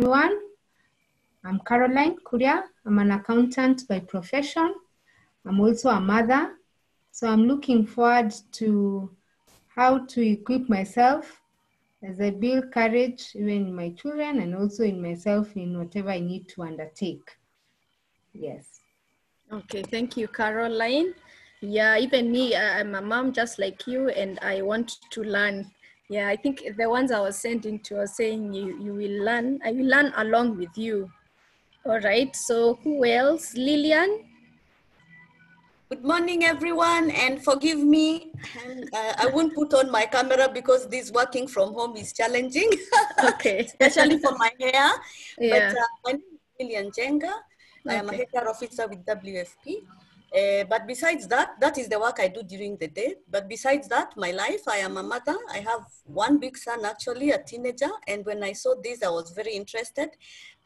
everyone. I'm Caroline Kuria. I'm an accountant by profession. I'm also a mother. So I'm looking forward to how to equip myself as I build courage even in my children and also in myself in whatever I need to undertake. Yes. Okay, thank you, Caroline. Yeah, even me, I'm a mom just like you, and I want to learn. Yeah, I think the ones I was sending to are saying you will learn. I will learn along with you. All right, so who else? Lillian? Good morning, everyone, and forgive me. I won't put on my camera because this working from home is challenging. Okay. Especially for my hair. Yeah. But my name is Lillian Njenga. Okay. I am a HR officer with WFP. But besides that is the work I do during the day. But besides that, my life, I am a mother. I have one big son, actually, a teenager. And when I saw this, I was very interested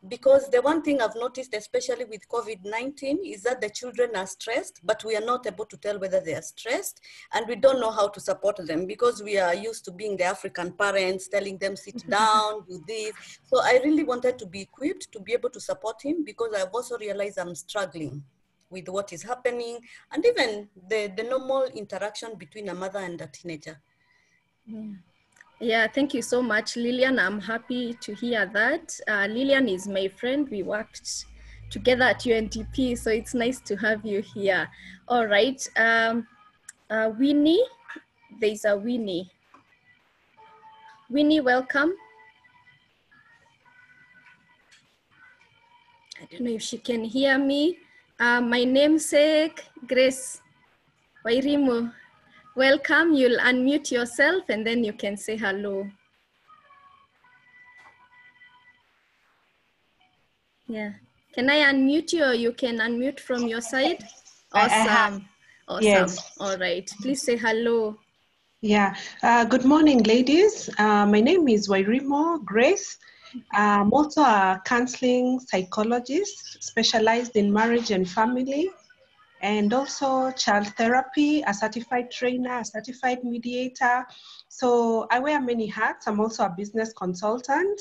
because the one thing I've noticed, especially with COVID-19, is that the children are stressed, but we are not able to tell whether they are stressed. And we don't know how to support them because we are used to being the African parents, telling them, sit down, do this. So I really wanted to be equipped to be able to support him because I've also realized I'm struggling with what is happening, and even the normal interaction between a mother and a teenager. Yeah, thank you so much, Lillian. I'm happy to hear that. Lillian is my friend. We worked together at UNDP, so it's nice to have you here. All right, Winnie, there's a Winnie. Winnie, welcome. I don't know if she can hear me. My namesake, Grace Wairimu. Welcome, you'll unmute yourself and then you can say hello. Yeah, can I unmute you or you can unmute from your side? Awesome, awesome, yes. All right, please say hello. Yeah, good morning, ladies. My name is Wairimu Grace. I'm also a counseling psychologist specialized in marriage and family, and also child therapy, a certified trainer, a certified mediator. So I wear many hats. I'm also a business consultant,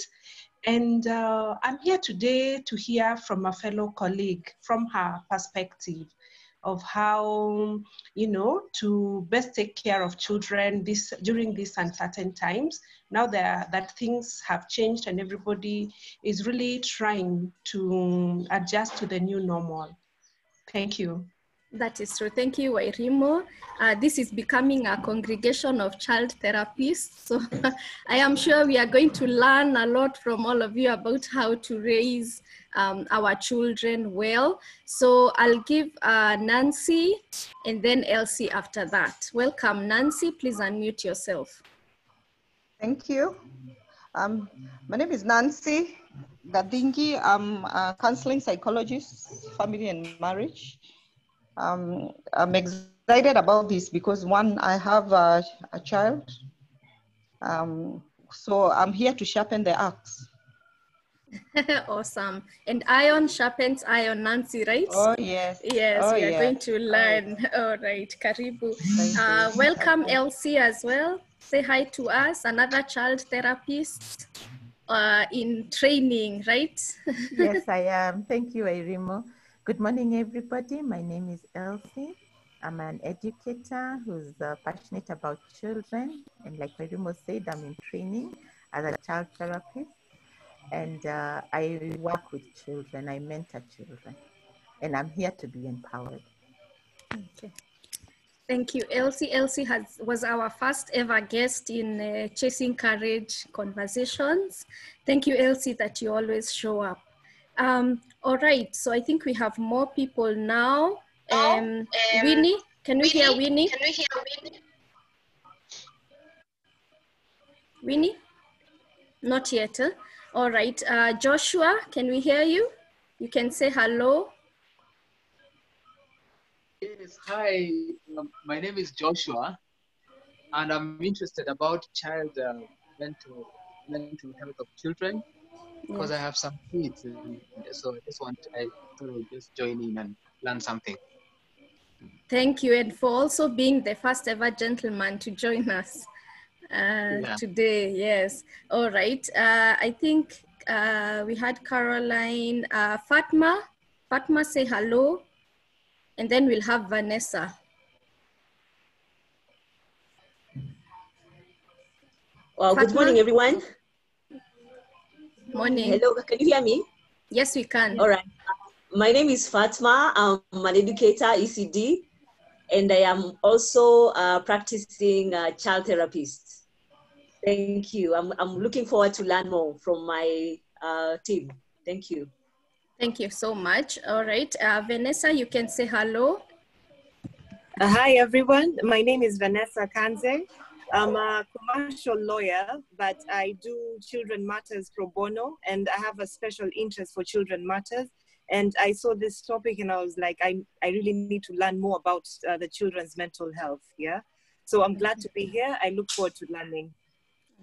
and I'm here today to hear from a fellow colleague, from her perspective of how, you know, to best take care of children during these uncertain times. Now that things have changed and everybody is really trying to adjust to the new normal. Thank you. That is true. Thank you, Wairimu. This is becoming a congregation of child therapists. So I am sure we are going to learn a lot from all of you about how to raise our children well. So I'll give Nancy and then Elsie after that. Welcome, Nancy. Please unmute yourself. Thank you. My name is Nancy Gathingi. I'm a counseling psychologist, family and marriage. I'm excited about this because one, I have a child, so I'm here to sharpen the axe. Awesome. And iron sharpens iron, Nancy, right? Oh, yes. Yes, oh, we are going to learn. All right, karibu. Welcome, Elsie, as well. Say hi to us, another child therapist in training, right? Yes, I am. Thank you, Wairimu. Good morning, everybody. My name is Elsie. I'm an educator who's passionate about children. And like Wairimu said, I'm in training as a child therapist. And I work with children. I mentor children. And I'm here to be empowered. Okay. Thank you, Elsie. Elsie was our first ever guest in Chasing Courage Conversations. Thank you, Elsie, that you always show up. All right, so I think we have more people now. Winnie, can we hear Winnie? Can we hear Winnie? Winnie? Not yet. Huh? All right, Joshua, can we hear you? You can say hello. Yes, hi, my name is Joshua, and I'm interested about child mental health of children. Because I have some kids, so I thought I'd just join in and learn something. Thank you, and for also being the first ever gentleman to join us today. Yes. All right. I think we had Caroline, Fatma. Fatma, say hello. And then we'll have Vanessa. Well, Fatma? Good morning, everyone. Morning. Hello, can you hear me? Yes, we can. All right. My name is Fatma. I'm an educator, ECD, and I am also practicing child therapist. Thank you. I'm looking forward to learn more from my team. Thank you. Thank you so much. All right. Vanessa, you can say hello. Hi, everyone. My name is Vanessa Kanze. I'm a commercial lawyer, but I do children matters pro bono, and I have a special interest for children matters. And I saw this topic and I was like, I really need to learn more about the children's mental health. Yeah. So I'm glad to be here. I look forward to learning.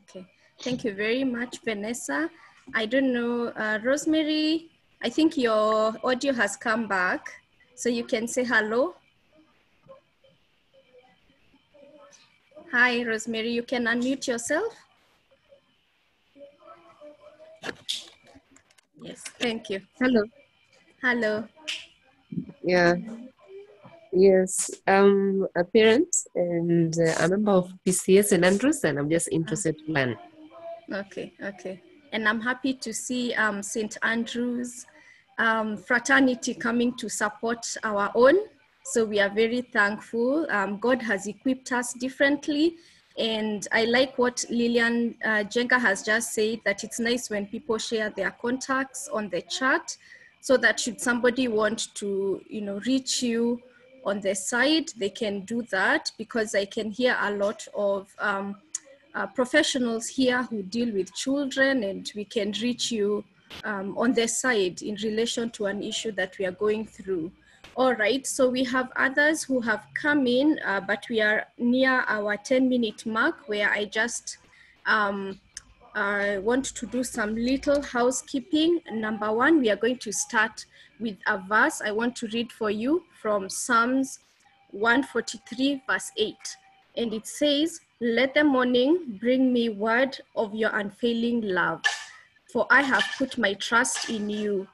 Okay. Thank you very much, Vanessa. I don't know, Rosemary, I think your audio has come back. So you can say hello. Hi, Rosemary, you can unmute yourself. Yes, thank you. Hello. Hello. Yeah. Yes, I'm a parent and a member of PCS in Andrews, and I'm just interested to learn. Okay, okay. And I'm happy to see St. Andrews fraternity coming to support our own. So we are very thankful. God has equipped us differently. And I like what Lillian Njenga has just said, that it's nice when people share their contacts on the chat, so that should somebody want to, you know, reach you on the side, they can do that, because I can hear a lot of professionals here who deal with children, and we can reach you on their side in relation to an issue that we are going through. All right, so we have others who have come in, but we are near our 10-minute mark, where I just I want to do some little housekeeping. Number one, we are going to start with a verse. I want to read for you from Psalms 143, verse 8. And it says, "Let the morning bring me word of your unfailing love, for I have put my trust in you.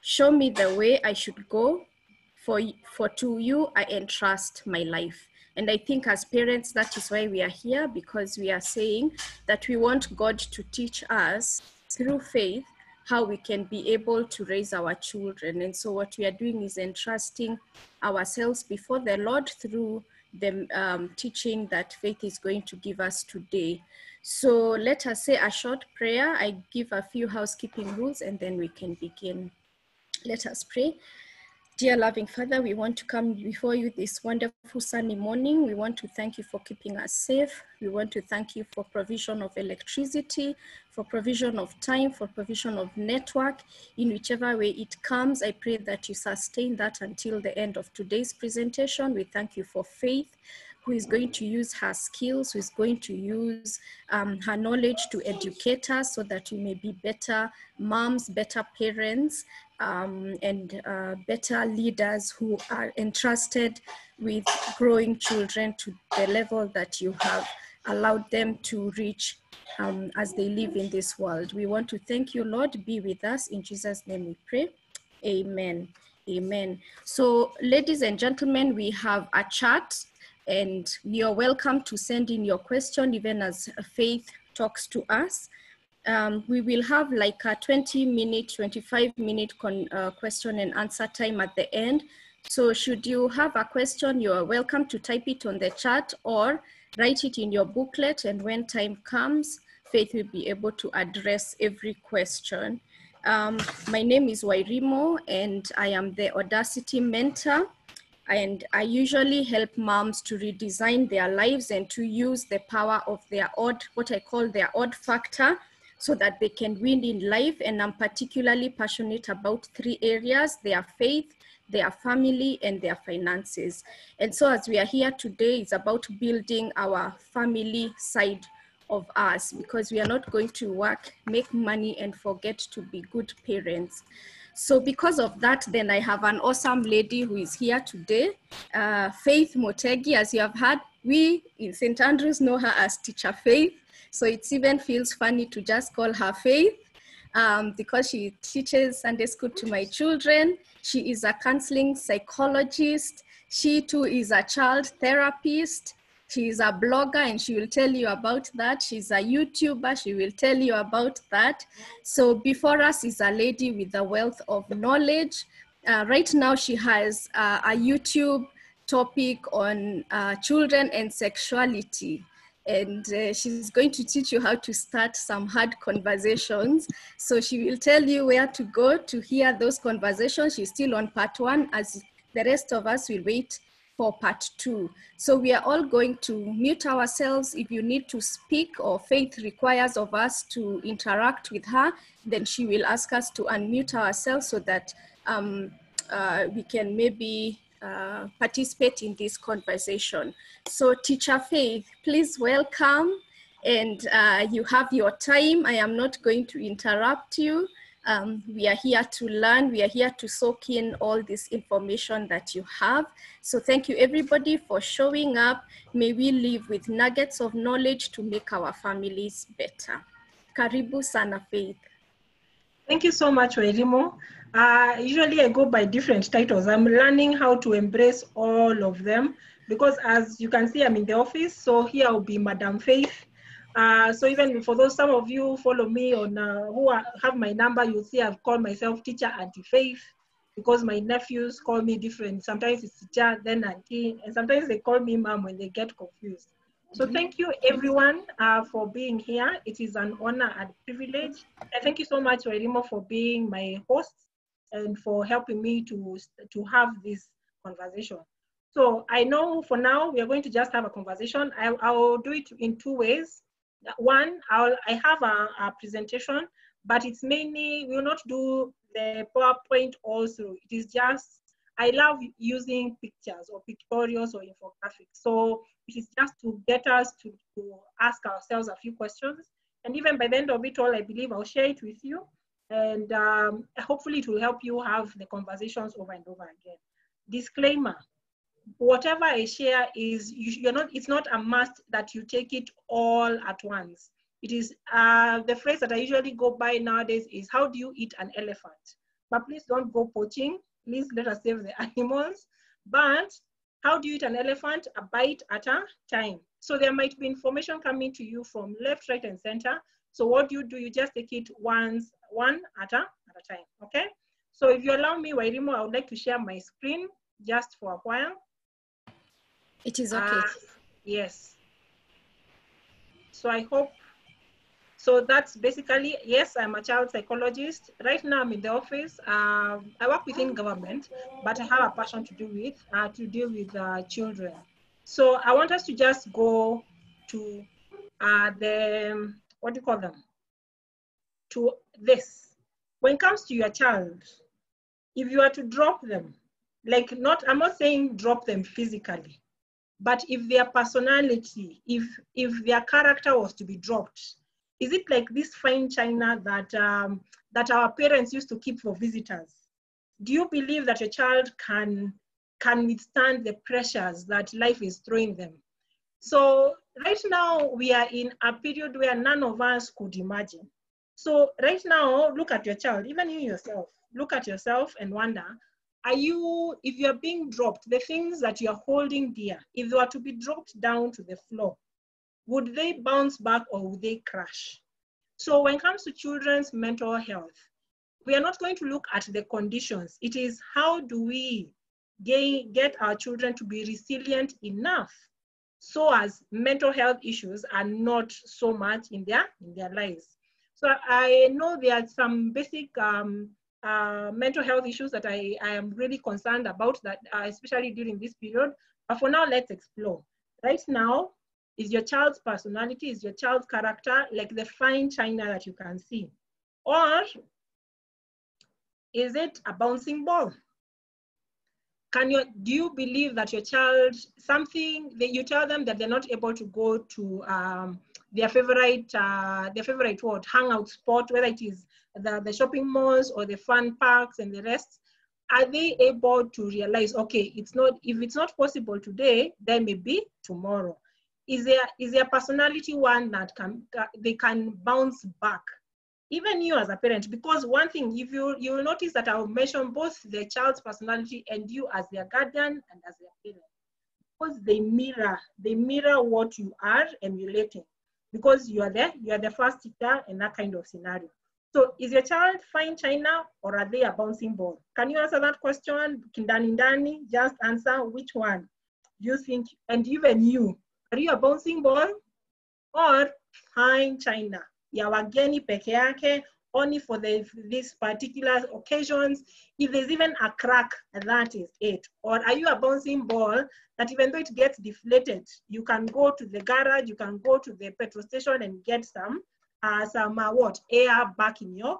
Show me the way I should go, for to you I entrust my life." And I think as parents, that is why we are here, because we are saying that we want God to teach us through faith how we can be able to raise our children. And so what we are doing is entrusting ourselves before the Lord through the teaching that faith is going to give us today. So let us say a short prayer. I give a few housekeeping rules and then we can begin. Let us pray. Dear loving Father, we want to come before you this wonderful sunny morning. We want to thank you for keeping us safe. We want to thank you for provision of electricity, for provision of time, for provision of network. In whichever way it comes, I pray that you sustain that until the end of today's presentation. We thank you for Faith, who is going to use her skills, who is going to use her knowledge to educate us so that we may be better moms, better parents, and better leaders who are entrusted with growing children to the level that you have allowed them to reach as they live in this world. We want to thank you, Lord. Be with us. In Jesus' name we pray. Amen. Amen. So, ladies and gentlemen, we have a chat, and you're welcome to send in your question even as Faith talks to us. We will have like a 20-minute, 25-minute question and answer time at the end. So should you have a question, you are welcome to type it on the chat or write it in your booklet, and when time comes, Faith will be able to address every question. My name is Wairimu, and I am the Audacity Mentor. And I usually help moms to redesign their lives and to use the power of their odd, what I call their odd factor, so that they can win in life. And I'm particularly passionate about three areas: their faith, their family, and their finances. And so as we are here today, it's about building our family side of us, because we are not going to work, make money, and forget to be good parents. So because of that, then I have an awesome lady who is here today, Faith Mutegi. As you have heard, we in St. Andrews know her as Teacher Faith. So it even feels funny to just call her Faith. because she teaches Sunday school to my children. She is a counseling psychologist. She too is a child therapist. She is a blogger and she will tell you about that. She's a YouTuber, she will tell you about that. So before us is a lady with a wealth of knowledge. Right now she has a YouTube topic on children and sexuality. And she's going to teach you how to start some hard conversations. So she will tell you where to go to hear those conversations. She's still on part 1, as the rest of us will wait for part 2. So we are all going to mute ourselves. If you need to speak or Faith requires of us to interact with her, then she will ask us to unmute ourselves so that we can maybe participate in this conversation. So Teacher Faith, please welcome, and you have your time. I am not going to interrupt you. We are here to learn. We are here to soak in all this information that you have. So thank you everybody for showing up. May we live with nuggets of knowledge to make our families better. Karibu sana Faith. Thank you so much, Wairimu. Usually I go by different titles. I'm learning how to embrace all of them because as you can see, I'm in the office. So here I'll be Madam Faith. So even for those, some of you follow me on who are, have my number, you'll see I've called myself Teacher Auntie Faith because my nephews call me different. Sometimes it's teacher, then auntie, and sometimes they call me mom when they get confused. So thank you everyone for being here. It is an honor and privilege. And thank you so much, Wairimu, for being my host and for helping me to have this conversation. So I know for now, we are going to just have a conversation. I'll do it in two ways. One, I have a presentation, but it's mainly, we will not do the PowerPoint also. It is just, I love using pictures or pictorials or infographics. So it is just to get us to ask ourselves a few questions. And even by the end of it all, I believe I'll share it with you. And hopefully it will help you have the conversations over and over again. Disclaimer. Whatever I share is, it's not a must that you take it all at once. It is, the phrase that I usually go by nowadays is, how do you eat an elephant? But please don't go poaching. Please let us save the animals. But how do you eat an elephant? A bite at a time. So there might be information coming to you from left, right, and center. So what do? You just take it one at a time, okay? So if you allow me, Wairimu, I would like to share my screen just for a while. It is okay. Yes. So I hope, so that's basically, yes, I'm a child psychologist. Right now I'm in the office. I work within government, but I have a passion to deal with children. So I want us to just go to this. When it comes to your child, if you are to drop them, like not, I'm not saying drop them physically, but if their personality, if their character was to be dropped, is it like this fine china that, that our parents used to keep for visitors? Do you believe that a child can withstand the pressures that life is throwing them? So right now we are in a period where none of us could imagine. So right now, look at your child, even you yourself, look at yourself and wonder, are you, if you're being dropped, the things that you're holding dear, if they were to be dropped down to the floor, would they bounce back or would they crash? So when it comes to children's mental health, we are not going to look at the conditions. It is how do we get our children to be resilient enough so as mental health issues are not so much in their lives. So I know there are some basic mental health issues that I am really concerned about, that especially during this period. But for now, let's explore. Right now, is your child's personality, is your child's character like the fine china that you can see? Or is it a bouncing ball? Do you believe that your child, something that you tell them that they're not able to go to their favorite what, hangout spot, whether it is the shopping malls or the fun parks and the rest, are they able to realize, okay, it's not, if it's not possible today, then maybe tomorrow? Is there personality one that they can bounce back? even you as a parent, because one thing, if you will notice that I will mention both the child's personality and you as their guardian and as their parent, because they mirror what you are emulating, because you are the first teacher in that kind of scenario. So is your child fine china or are they a bouncing ball? Can you answer that question? Kindanindani, just answer which one you think, and even you, are you a bouncing ball or fine china? Ya wageni peke yake, only for these particular occasions. If there's even a crack, that is it. Or are you a bouncing ball that even though it gets deflated, you can go to the garage, you can go to the petrol station and get some air back in your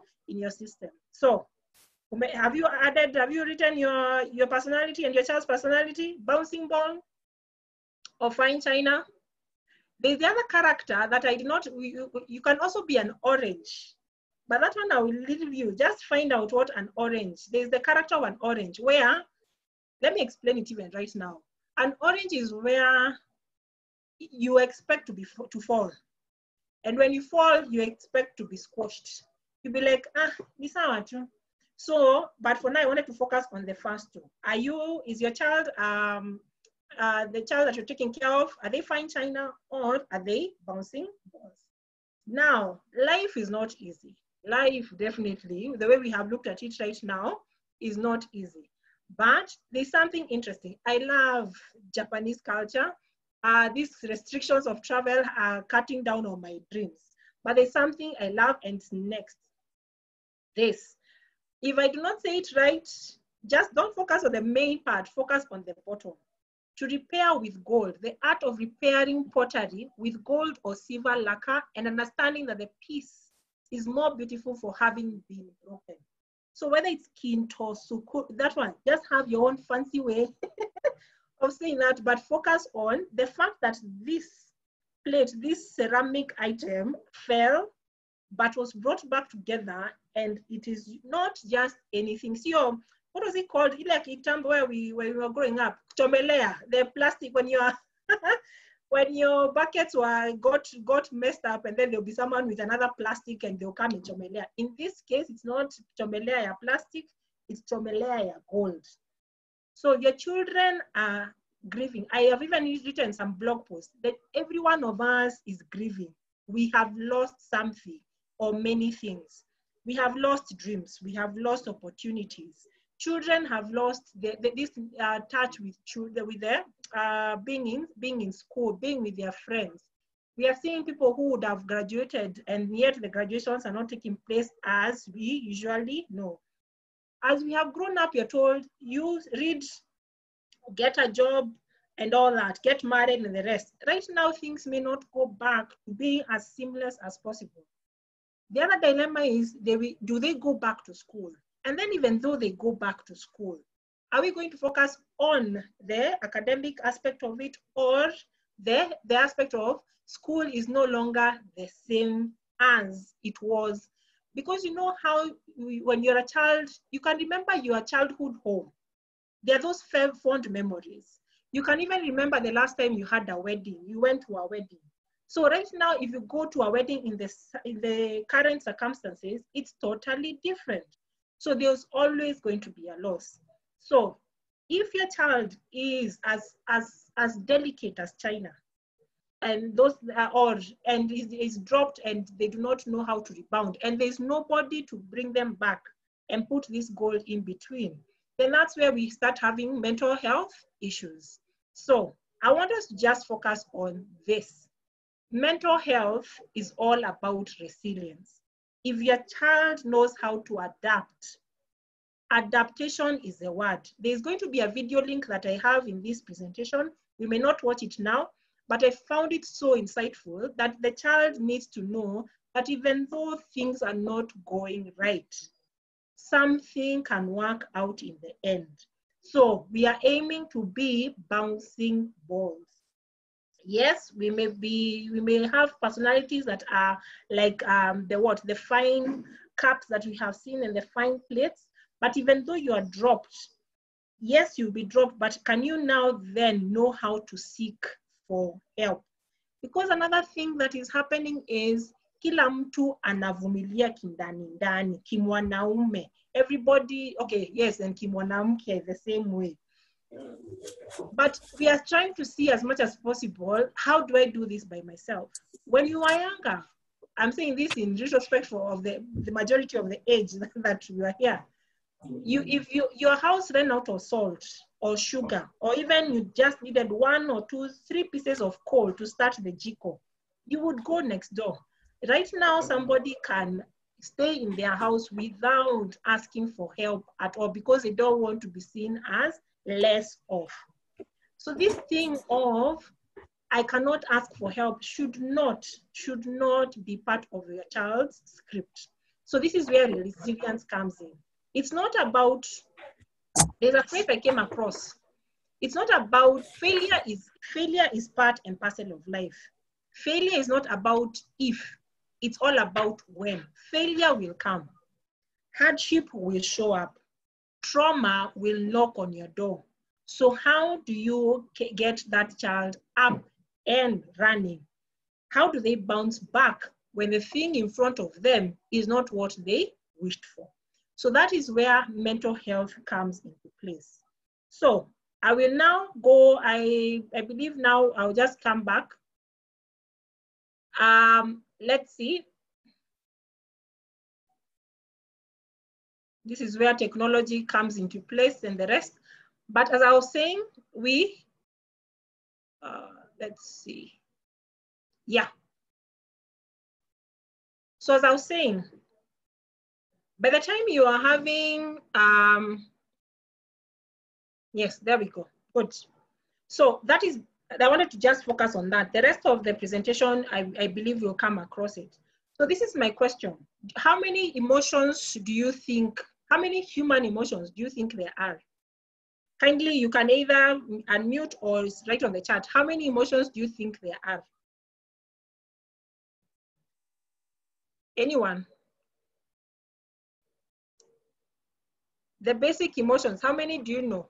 system. So have you written your personality and your child's personality? Bouncing ball or fine china? There's the other character that I did not, you can also be an orange, but that one I will leave you. Just find out what an orange, there's the character of an orange where, let me explain it even right now. An orange is where you expect to fall. And when you fall, you expect to be squashed. You'll be like, this hour. So, but for now I wanted to focus on the first two. Is your child, the child that you're taking care of, are they fine china or are they bouncing balls? Now, life is not easy. Life definitely, the way we have looked at it right now, is not easy. But there's something interesting. I love Japanese culture. These restrictions of travel are cutting down on my dreams. But there's something I love, and it's next. This. If I do not say it right, just don't focus on the main part, focus on the bottom. To repair with gold, the art of repairing pottery with gold or silver lacquer, and understanding that the piece is more beautiful for having been broken. So whether it's kintsugi, that one, just have your own fancy way of saying that, but focus on the fact that this plate, this ceramic item fell, but was brought back together, and it is not just anything. So, what was it called? Like in terms where we were growing up, Chomelea, the plastic, when your buckets got messed up, and then there'll be someone with another plastic and they'll come in Chomelea. In this case, it's not Chomelea plastic, it's Chomelea gold. So your children are grieving. I have even written some blog posts that every one of us is grieving. We have lost something or many things. We have lost dreams. We have lost opportunities. Children have lost this touch with children, with their being in school, being with their friends. We have seen people who would have graduated, and yet the graduations are not taking place as we usually know. As we have grown up, you're told you read, get a job, and all that, get married, and the rest. Right now, things may not go back to being as seamless as possible. The other dilemma is, do they go back to school? And then even though they go back to school, are we going to focus on the academic aspect of it, or the aspect of school is no longer the same as it was? Because you know how when you're a child, you can remember your childhood home. There are those fond memories. You can even remember the last time you had a wedding, you went to a wedding. So right now, if you go to a wedding in the current circumstances, it's totally different. So there's always going to be a loss. So if your child is as delicate as china, and is dropped and they do not know how to rebound, and there's nobody to bring them back and put this gold in between, then that's where we start having mental health issues. So I want us to just focus on this. Mental health is all about resilience. If your child knows how to adapt, adaptation is the word. There's going to be a video link that I have in this presentation. We may not watch it now, but I found it so insightful that the child needs to know that even though things are not going right, something can work out in the end. So we are aiming to be bouncing balls. Yes, we may have personalities that are like the fine cups that we have seen and the fine plates, but even though you are dropped, yes, you'll be dropped, but can you now then know how to seek for help? Because another thing that is happening is kila mtu anavumilia kindani ndani, kimwanaume. Everybody, okay, yes, and kimwanamke the same way. But we are trying to see as much as possible, how do I do this by myself? When you are younger, I'm saying this in retrospect of the majority of the age that we are here. If your house ran out of salt or sugar, or even you just needed 1 or 2, 3 pieces of coal to start the jiko, you would go next door. Right now, somebody can stay in their house without asking for help at all because they don't want to be seen as less of. So this thing of, I cannot ask for help should not be part of your child's script. So this is where resilience comes in. It's not about, there's a phrase I came across. It's not about failure is part and parcel of life. Failure is not about if, it's all about when. Failure will come. Hardship will show up. Trauma will knock on your door. So how do you get that child up and running? How do they bounce back when the thing in front of them is not what they wished for? So that is where mental health comes into place. So I will now go, I believe now I'll just come back. Let's see. This is where technology comes into place and the rest. But as I was saying, we, let's see. Yeah. So as I was saying, by the time you are having, yes, there we go, good. So that is, I wanted to just focus on that. The rest of the presentation, I believe you'll come across it. So this is my question. How many emotions do you think, how many human emotions do you think there are? Kindly, you can either unmute or write on the chat. How many emotions do you think there are? Anyone? The basic emotions, how many do you know?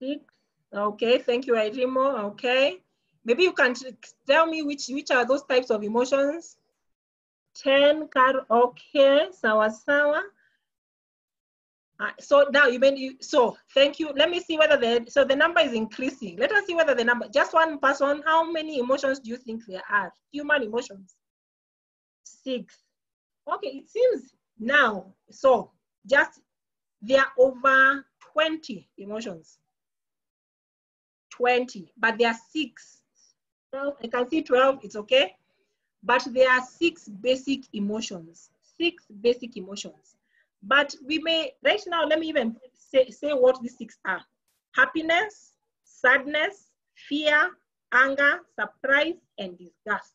Six. Okay, thank you, Wairimu. Okay. Maybe you can tell me which are those types of emotions? 10, Karo, okay, sawa. So now you made you, so thank you. Let me see whether the number is increasing. Let us see whether the number, just one person, how many emotions do you think there are? Human emotions. 6. Okay, it seems now, so just there are over 20 emotions. 20, but there are 6. Well, I can see 12, it's okay. But there are 6 basic emotions, 6 basic emotions. But we may, right now, let me even say what these 6 are. Happiness, sadness, fear, anger, surprise, and disgust.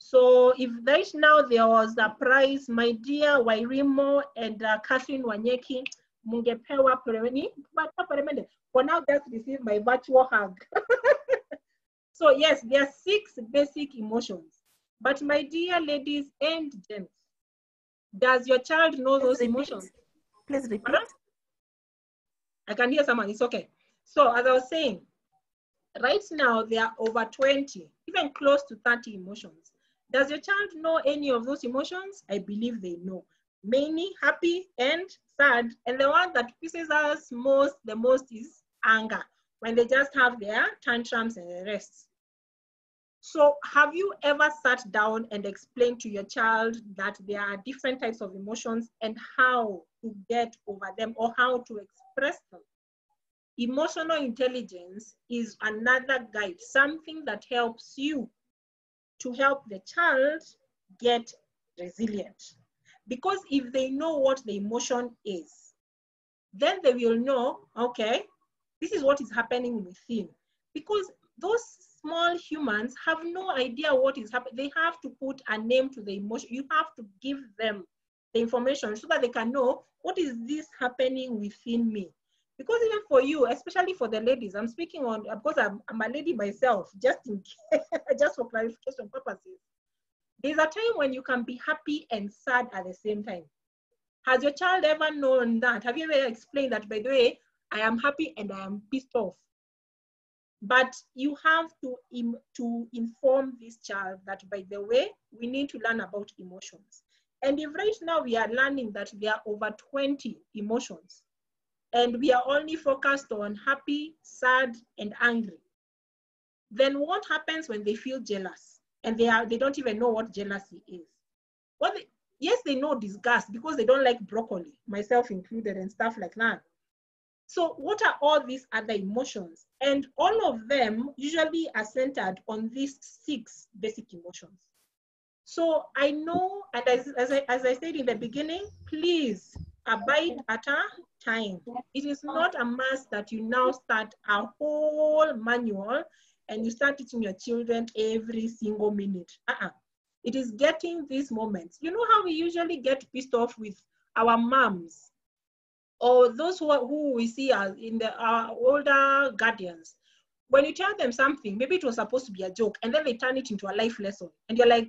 So if right now there was a prize, my dear Wairimu and Catherine Wanyeki, mungepewa peremeni, but for now just receive my virtual hug. So yes, there are 6 basic emotions. But my dear ladies and gents, does your child know those emotions? Please repeat. I can hear someone, it's okay. So as I was saying, right now there are over 20, even close to 30 emotions. Does your child know any of those emotions? I believe they know. Many, happy and sad. And the one that pisses us the most is anger, when they just have their tantrums and the rest. So have you ever sat down and explained to your child that there are different types of emotions and how to get over them or how to express them? Emotional intelligence is another guide, something that helps you to help the child get resilient. Because if they know what the emotion is, then they will know, okay, this is what is happening within. Because those small humans have no idea what is happening. They have to put a name to the emotion. You have to give them the information so that they can know what is this happening within me. Because even for you, especially for the ladies, I'm speaking on, because I'm a lady myself, just in case, just for clarification purposes. There's a time when you can be happy and sad at the same time. Has your child ever known that? Have you ever explained that, by the way, I am happy and I am pissed off? But you have to inform this child that, by the way, we need to learn about emotions. And if right now we are learning that there are over 20 emotions, and we are only focused on happy, sad, and angry, then what happens when they feel jealous? And they don't even know what jealousy is. Yes, they know disgust because they don't like broccoli, myself included, and stuff like that. So what are all these other emotions? And all of them usually are centered on these 6 basic emotions. So I know, and as I said in the beginning, please abide at a time. It is not a must that you now start a whole manual and you start teaching your children every single minute. It is getting these moments. You know how we usually get pissed off with our moms or those who we see as our older guardians. When you tell them something, maybe it was supposed to be a joke, and then they turn it into a life lesson. And you're like,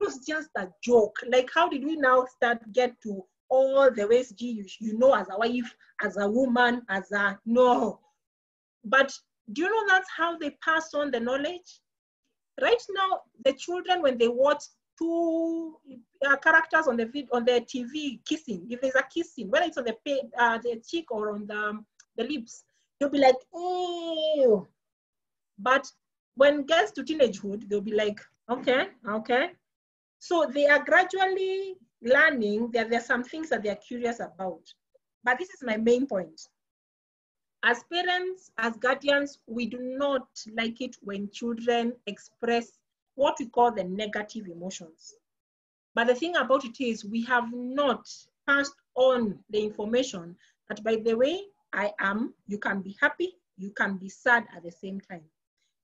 it was just a joke. Like, how did we now get to all the ways you know as a wife, as a woman, no. But do you know that's how they pass on the knowledge? Right now, the children, when they watch 2 characters on their TV kissing, if there's a kissing, whether it's on the cheek or on the lips, you'll be like, oh. But when it gets to teenagehood, they'll be like, okay. So they are gradually learning that there are some things that they are curious about. But this is my main point. As parents, as guardians, we do not like it when children express what we call the negative emotions. But the thing about it is we have not passed on the information that, by the way, I am, you can be happy, you can be sad at the same time.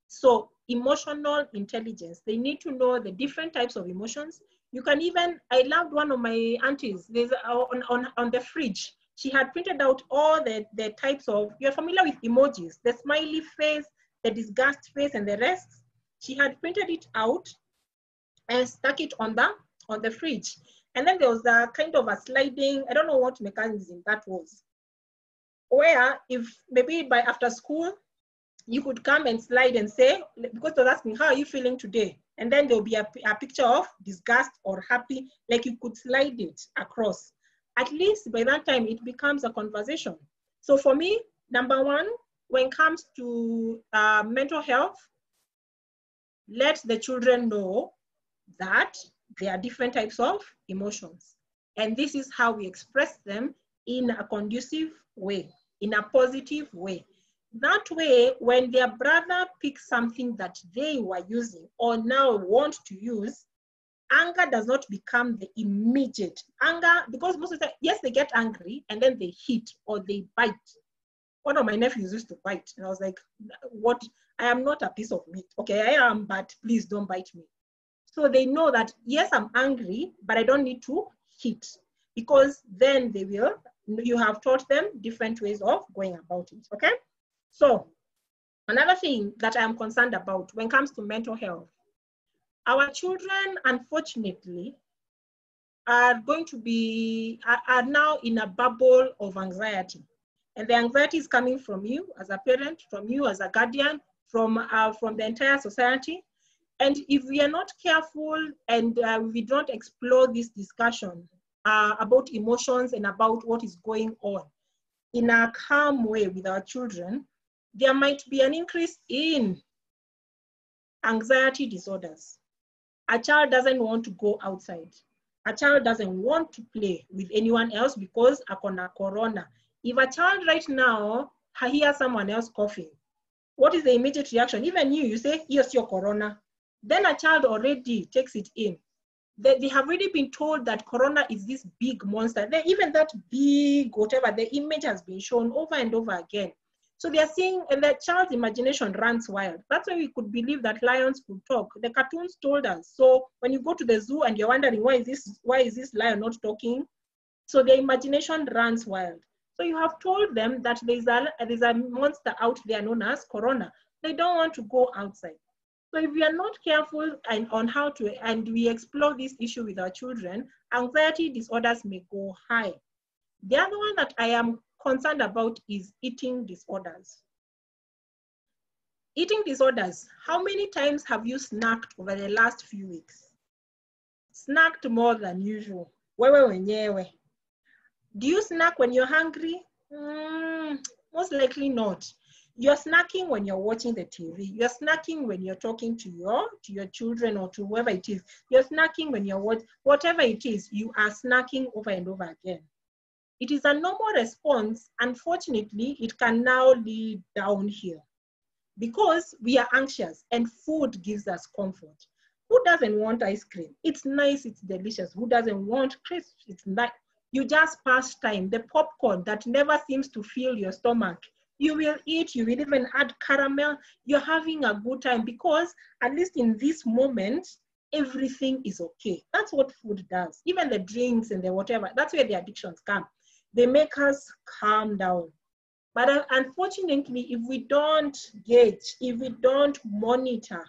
So emotional intelligence, they need to know the different types of emotions. You can even, I loved one of my aunties, there's on the fridge, she had printed out all the types of, you're familiar with emojis, the smiley face, the disgust face, and the rest. She had printed it out and stuck it on the fridge. And then there was a kind of a sliding, I don't know what mechanism that was, where if maybe by after school, you could come and slide and say, because they're asking, how are you feeling today? And then there'll be a picture of disgust or happy, like you could slide it across. At least by that time, it becomes a conversation. So for me, number 1, when it comes to mental health, let the children know that there are different types of emotions. And this is how we express them in a conducive way, in a positive way. That way, when their brother picks something that they were using or now want to use, anger does not become the immediate anger, because most of the time, yes, they get angry and then they hit or they bite. One of my nephews used to bite, and I was like, what? I am not a piece of meat. Okay, I am, but please don't bite me. So they know that, yes, I'm angry, but I don't need to hit, because then they will, you have taught them different ways of going about it, okay? So another thing that I am concerned about when it comes to mental health, our children, unfortunately, are now in a bubble of anxiety. And the anxiety is coming from you as a parent, from you as a guardian, from the entire society. And if we are not careful and we don't explore this discussion about emotions and about what is going on in a calm way with our children, there might be an increase in anxiety disorders. A child doesn't want to go outside. A child doesn't want to play with anyone else because akona corona. If a child right now hears someone else coughing, what is the immediate reaction? Even you say, here's your corona. Then a child already takes it in. They have already been told that corona is this big monster. Even that big whatever, the image has been shown over and over again. So they are seeing, and the child's imagination runs wild. That's why we could believe that lions could talk. The cartoons told us. So when you go to the zoo and you're wondering, why is this lion not talking? So their imagination runs wild. So you have told them that there's a monster out there known as corona. They don't want to go outside. So if we are not careful and we explore this issue with our children, anxiety disorders may go high. The other one that I am concerned about is eating disorders. Eating disorders. How many times have you snacked over the last few weeks? Snacked more than usual. Wewe wenyewe. Do you snack when you're hungry? Most likely not. You're snacking when you're watching the TV. You're snacking when you're talking to your children or to whoever it is. You're snacking when you're whatever it is, you are snacking over and over again. It is a normal response. Unfortunately, it can now lead downhill because we are anxious and food gives us comfort. Who doesn't want ice cream? It's nice, it's delicious. Who doesn't want crisps? It's nice. You just pass time. The popcorn that never seems to fill your stomach, you will eat, you will even add caramel. You're having a good time because at least in this moment, everything is okay. That's what food does. Even the drinks and the whatever, that's where the addictions come. They make us calm down. But unfortunately, if we don't gauge, if we don't monitor,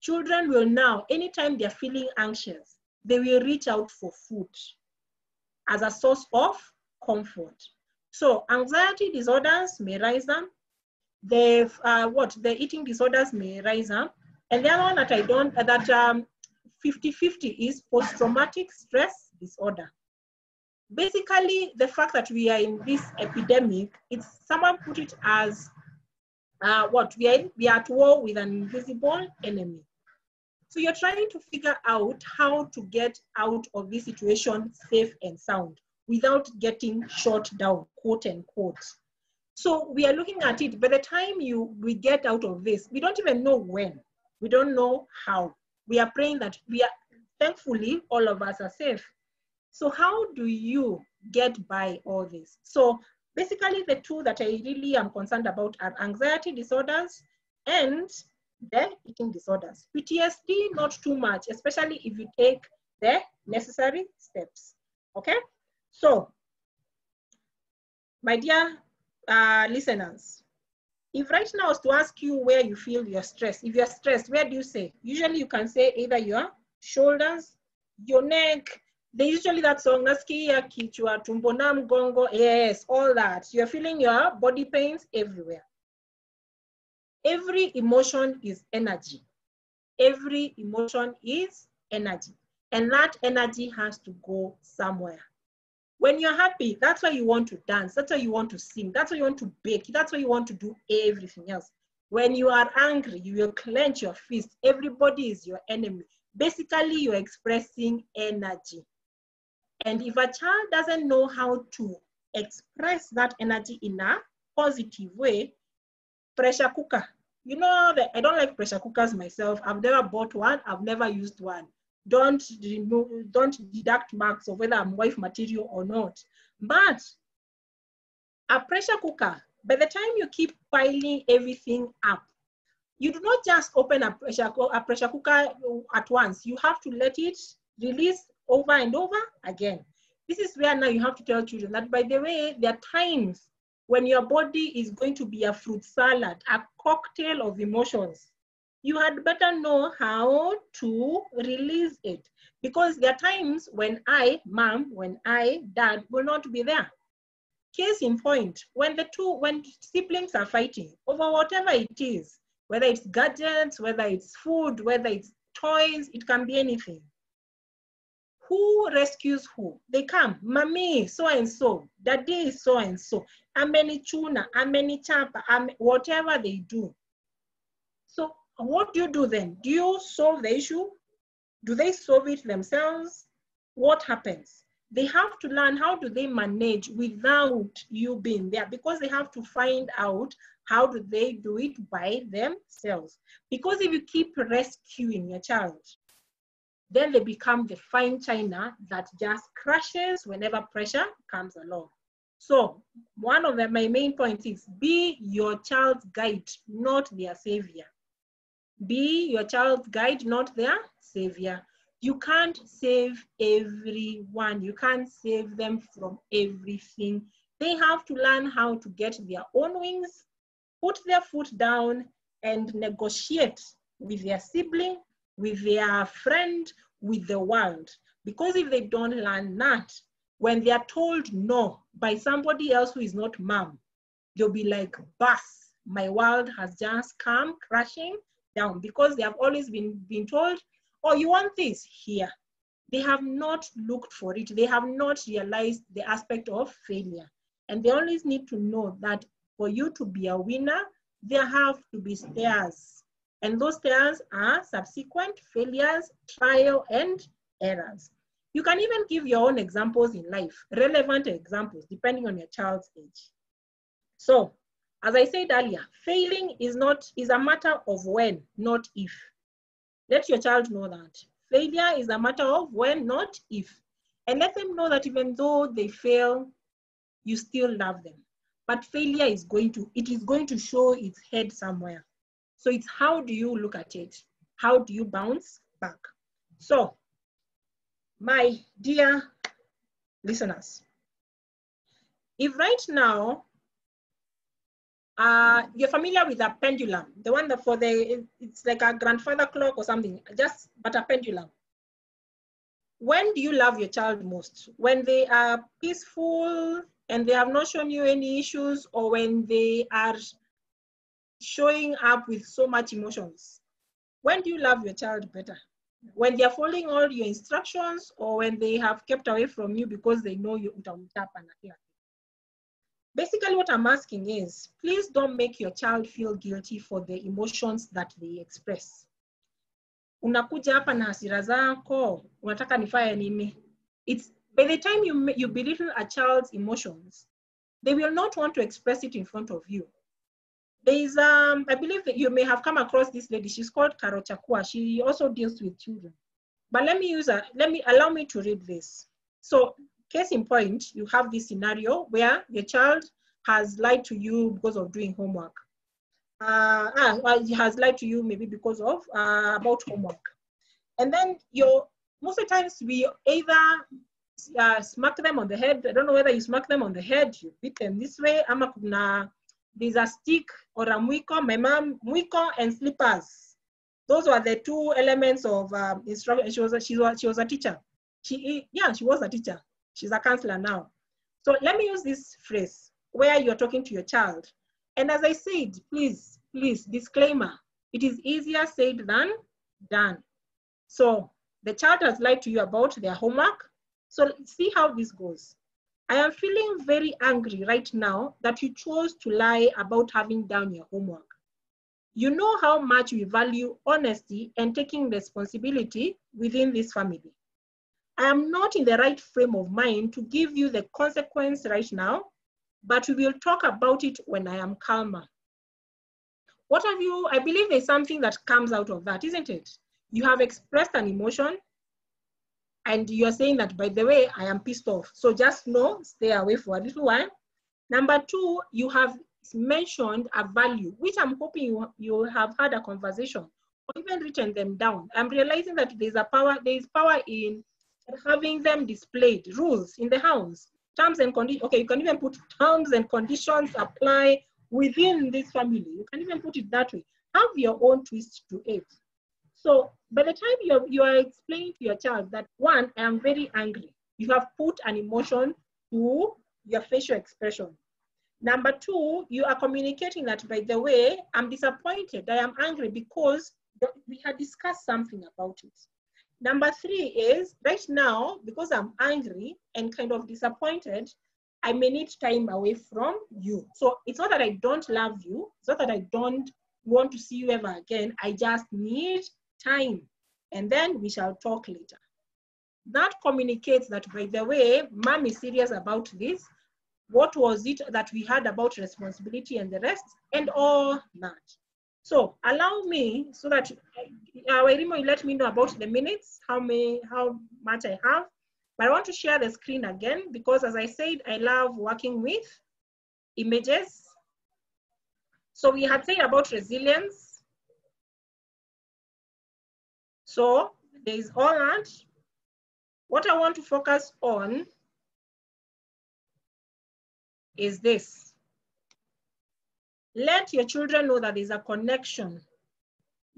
children will now, anytime they're feeling anxious, they will reach out for food as a source of comfort. So anxiety disorders may rise up. The eating disorders may rise up. And the other one that I don't, that 50-50 is post-traumatic stress disorder. Basically, the fact that we are in this epidemic, it's, someone put it as we are at war with an invisible enemy. So you're trying to figure out how to get out of this situation safe and sound, without getting shot down, quote unquote. So we are looking at it. By the time we get out of this, we don't even know when. We don't know how. We are praying that we are, thankfully, all of us are safe. So how do you get by all this? So basically the two that I really am concerned about are anxiety disorders and the eating disorders. PTSD, not too much, especially if you take the necessary steps, okay? So, my dear listeners, if right now I was to ask you where you feel your stress, if you're stressed, where do you say? Usually you can say either your shoulders, your neck. They usually that song, nasikia kichwa tumbo na mgongo, yes, all that. You're feeling your body pains everywhere. Every emotion is energy. Every emotion is energy. And that energy has to go somewhere. When you're happy, that's why you want to dance. That's why you want to sing. That's why you want to bake. That's why you want to do everything else. When you are angry, you will clench your fist. Everybody is your enemy. Basically, you're expressing energy. And if a child doesn't know how to express that energy in a positive way, pressure cooker. You know, that I don't like pressure cookers myself. I've never bought one. I've never used one. Don't deduct marks of whether I'm wife material or not. But a pressure cooker, by the time you keep piling everything up, you do not just open a pressure cooker at once. You have to let it release over and over again. This is where now you have to tell children that, by the way, there are times when your body is going to be a fruit salad, a cocktail of emotions. You had better know how to release it, because there are times when I, mom, when I, dad, will not be there. Case in point, when siblings are fighting over whatever it is, whether it's gadgets, whether it's food, whether it's toys, it can be anything. Who rescues who? They come, mommy, so-and-so, daddy, so-and-so, amenichuna, amenichapa, whatever they do. So, what do you do then? Do you solve the issue? Do they solve it themselves? What happens? They have to learn how do they manage without you being there, because they have to find out how do they do it by themselves. Because if you keep rescuing your child, then they become the fine china that just crashes whenever pressure comes along. So one of my main points is be your child's guide, not their savior. Be your child's guide, not their savior. You can't save everyone. You can't save them from everything. They have to learn how to get their own wings, put their foot down, and negotiate with their sibling, with their friend, with the world. Because if they don't learn that, when they are told no by somebody else who is not mom, they'll be like, bus, my world has just come crashing down, because they have always been told, oh, you want this here. They have not looked for it. They have not realized the aspect of failure. And they always need to know that for you to be a winner, there have to be stairs. And those stairs are subsequent failures, trial, and errors. You can even give your own examples in life, relevant examples, depending on your child's age. So, as I said earlier, failing is a matter of when, not if. Let your child know that. Failure is a matter of when, not if. And let them know that even though they fail, you still love them. But failure is going to show its head somewhere. So it's how do you look at it? How do you bounce back? So, my dear listeners, if right now you're familiar with a pendulum, the one that it's like a grandfather clock or something, but a pendulum. When do you love your child most? When they are peaceful and they have not shown you any issues, or when they are showing up with so much emotions? When do you love your child better? When they are following all your instructions, or when they have kept away from you because they know you utapana here? Basically, what I'm asking is, please don't make your child feel guilty for the emotions that they express. Unakuja hapa na hasira zako, unataka nifanye nini? It's by the time you belittle a child's emotions, they will not want to express it in front of you. There is, I believe that you may have come across this lady. She's called Karo Chakua. She also deals with children. But allow me to read this. So, case in point, you have this scenario where your child has lied to you because of doing homework. Has lied to you maybe because of about homework. And then most of the times we either smack them on the head. I don't know whether you smack them on the head, you beat them this way. There's a stick or a mwiko, my mom, mwiko and slippers. Those were the two elements of instruction. She was a teacher. She was a teacher. She's a counselor now. So let me use this phrase where you're talking to your child. And as I said, please, disclaimer, it is easier said than done. So the child has lied to you about their homework. So see how this goes. I am feeling very angry right now that you chose to lie about having done your homework. You know how much we value honesty and taking responsibility within this family. I am not in the right frame of mind to give you the consequence right now, but we will talk about it when I am calmer. I believe there's something that comes out of that, isn't it? You have expressed an emotion, and you're saying that, by the way, I am pissed off. So just know, stay away for a little while. Number two, you have mentioned a value, which I'm hoping you have had a conversation, or even written them down. I'm realizing that there is power in having them displayed, rules in the house, terms and conditions. Okay, you can even put terms and conditions apply within this family. You can even put it that way. Have your own twist to it. So by the time you are explaining to your child that, one, I am very angry, you have put an emotion to your facial expression. Number two, you are communicating that, by the way, I'm disappointed, I am angry because we had discussed something about it. Number three is, right now, because I'm angry and kind of disappointed, I may need time away from you. So it's not that I don't love you, it's not that I don't want to see you ever again, I just need time, and then we shall talk later. That communicates that, by the way, mom is serious about this. What was it that we had about responsibility and the rest and all that? So allow me, so that Wairimu, you let me know about the minutes, how much I have, but I want to share the screen again, because as I said, I love working with images. So we had said about resilience. So there is all that. What I want to focus on is this. Let your children know that there's a connection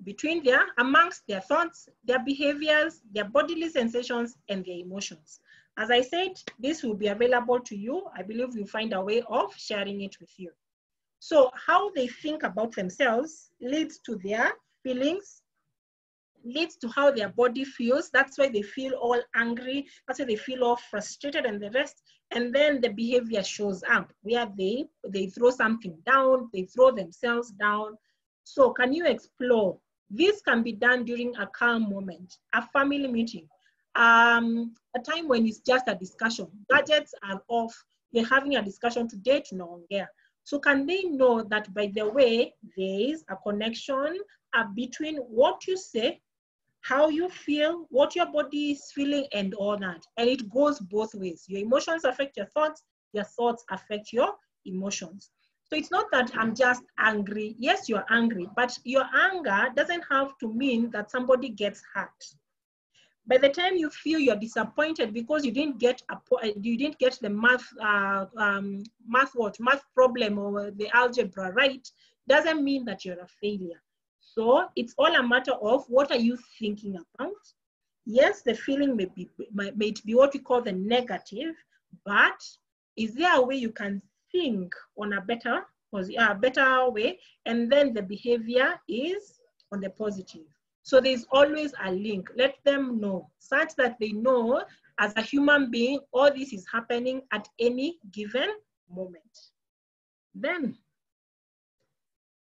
between amongst their thoughts, their behaviors, their bodily sensations, and their emotions. As I said, this will be available to you. I believe you'll find a way of sharing it with you. So how they think about themselves leads to their feelings, leads to how their body feels. That's why they feel all angry. That's why they feel all frustrated and the rest. And then the behavior shows up where they throw something down, they throw themselves down. So can you explore? This can be done during a calm moment, a family meeting, a time when it's just a discussion. Gadgets are off. They're having a discussion today, tunaongea. So can they know that, by the way, there is a connection between what you say, how you feel, what your body is feeling, and all that. And it goes both ways. Your emotions affect your thoughts affect your emotions. So it's not that I'm just angry. Yes, you're angry, but your anger doesn't have to mean that somebody gets hurt. By the time you feel you're disappointed because you didn't get the math problem or the algebra right, doesn't mean that you're a failure. So it's all a matter of what are you thinking about. Yes, the feeling may be what we call the negative, but is there a way you can think on a better way, and then the behavior is on the positive? So there's always a link. Let them know, such that they know as a human being, all this is happening at any given moment. Then,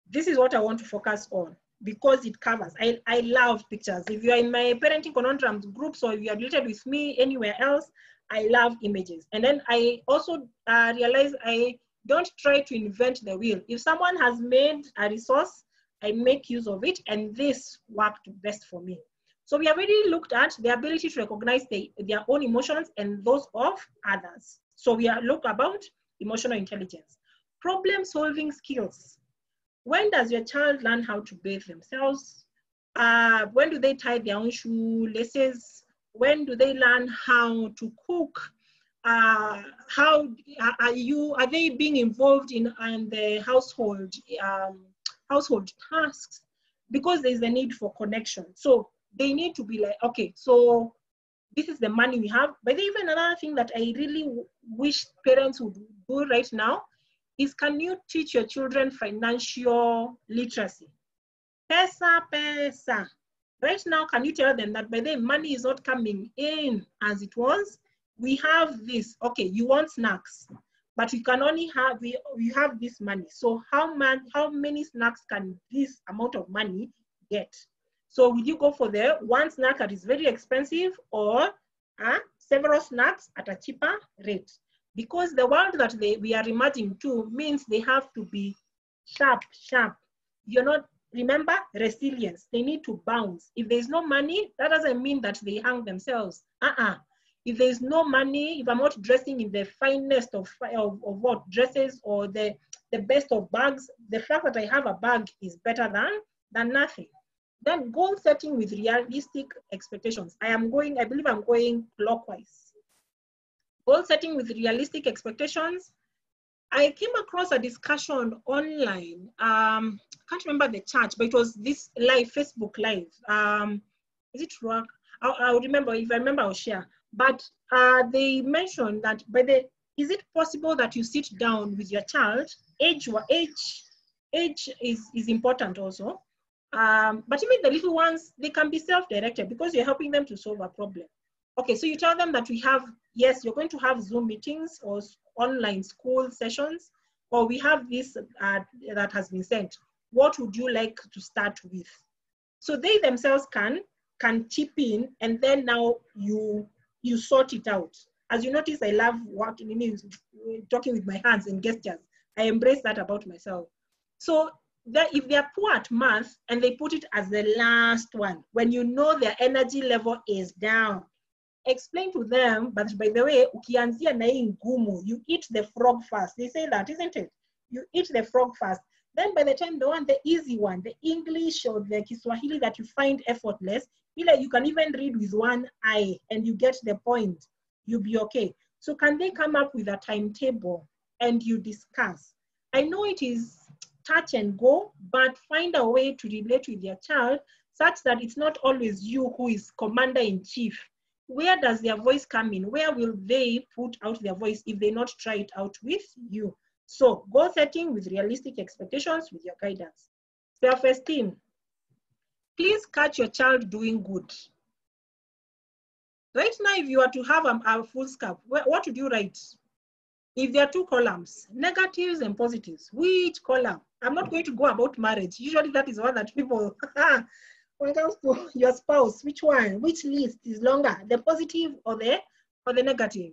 this is what I want to focus on because it covers. I love pictures. If you are in my Parenting Conundrums groups or if you are related with me anywhere else, I love images. And then I also realize I don't try to invent the wheel. If someone has made a resource, I make use of it, and this worked best for me. So we already looked at the ability to recognize their own emotions and those of others. So we are looked about emotional intelligence. Problem solving skills. When does your child learn how to bathe themselves? When do they tie their own shoelaces? When do they learn how to cook? Are they being involved in the household? Household tasks, because there's a need for connection. So they need to be like, okay, so this is the money we have. But even another thing that I really wish parents would do right now is, can you teach your children financial literacy? Pesa, pesa. Right now, can you tell them that, by the way, money is not coming in as it was? We have this, okay, you want snacks, but we can only have, we have this money. So how many snacks can this amount of money get? So will you go for the one snack that is very expensive or several snacks at a cheaper rate? Because the world that we are emerging to means they have to be sharp, sharp. You're not, remember, resilience. They need to bounce. If there's no money, that doesn't mean that they hang themselves. If there's no money, if I'm not dressing in the finest of what dresses or the best of bags, the fact that I have a bag is better than nothing. Then goal setting with realistic expectations. I believe I'm going clockwise. Goal setting with realistic expectations. I came across a discussion online. I can't remember the church, but it was this live, Facebook Live. Is it rock? I'll remember, if I remember, I'll share. But they mentioned that, is it possible that you sit down with your child? Age is important also. But even the little ones, they can be self-directed because you're helping them to solve a problem. Okay, so you tell them that you're going to have Zoom meetings or online school sessions, or we have this that has been sent. What would you like to start with? So they themselves can chip in, and then now you sort it out. As you notice, I love talking with my hands and gestures. I embrace that about myself. So that if they are poor at math and they put it as the last one, when you know their energy level is down, explain to them, but by the way, ukianzia na hii ngumu, you eat the frog first. They say that, isn't it? You eat the frog first. Then by the time the easy one, the English or the Kiswahili that you find effortless, you can even read with one eye and you get the point, you'll be okay. So can they come up with a timetable and you discuss? I know it is touch and go, but find a way to relate with your child such that it's not always you who is commander-in-chief. Where does their voice come in? Where will they put out their voice if they not try it out with you? So goal setting with realistic expectations with your guidance. Self-esteem. Please catch your child doing good. Right now, if you are to have a full scope, what would you write? If there are two columns, negatives and positives, which column? I'm not going to go about marriage. Usually that is one that people, when it comes to your spouse, which one, which list is longer, the positive or the negative?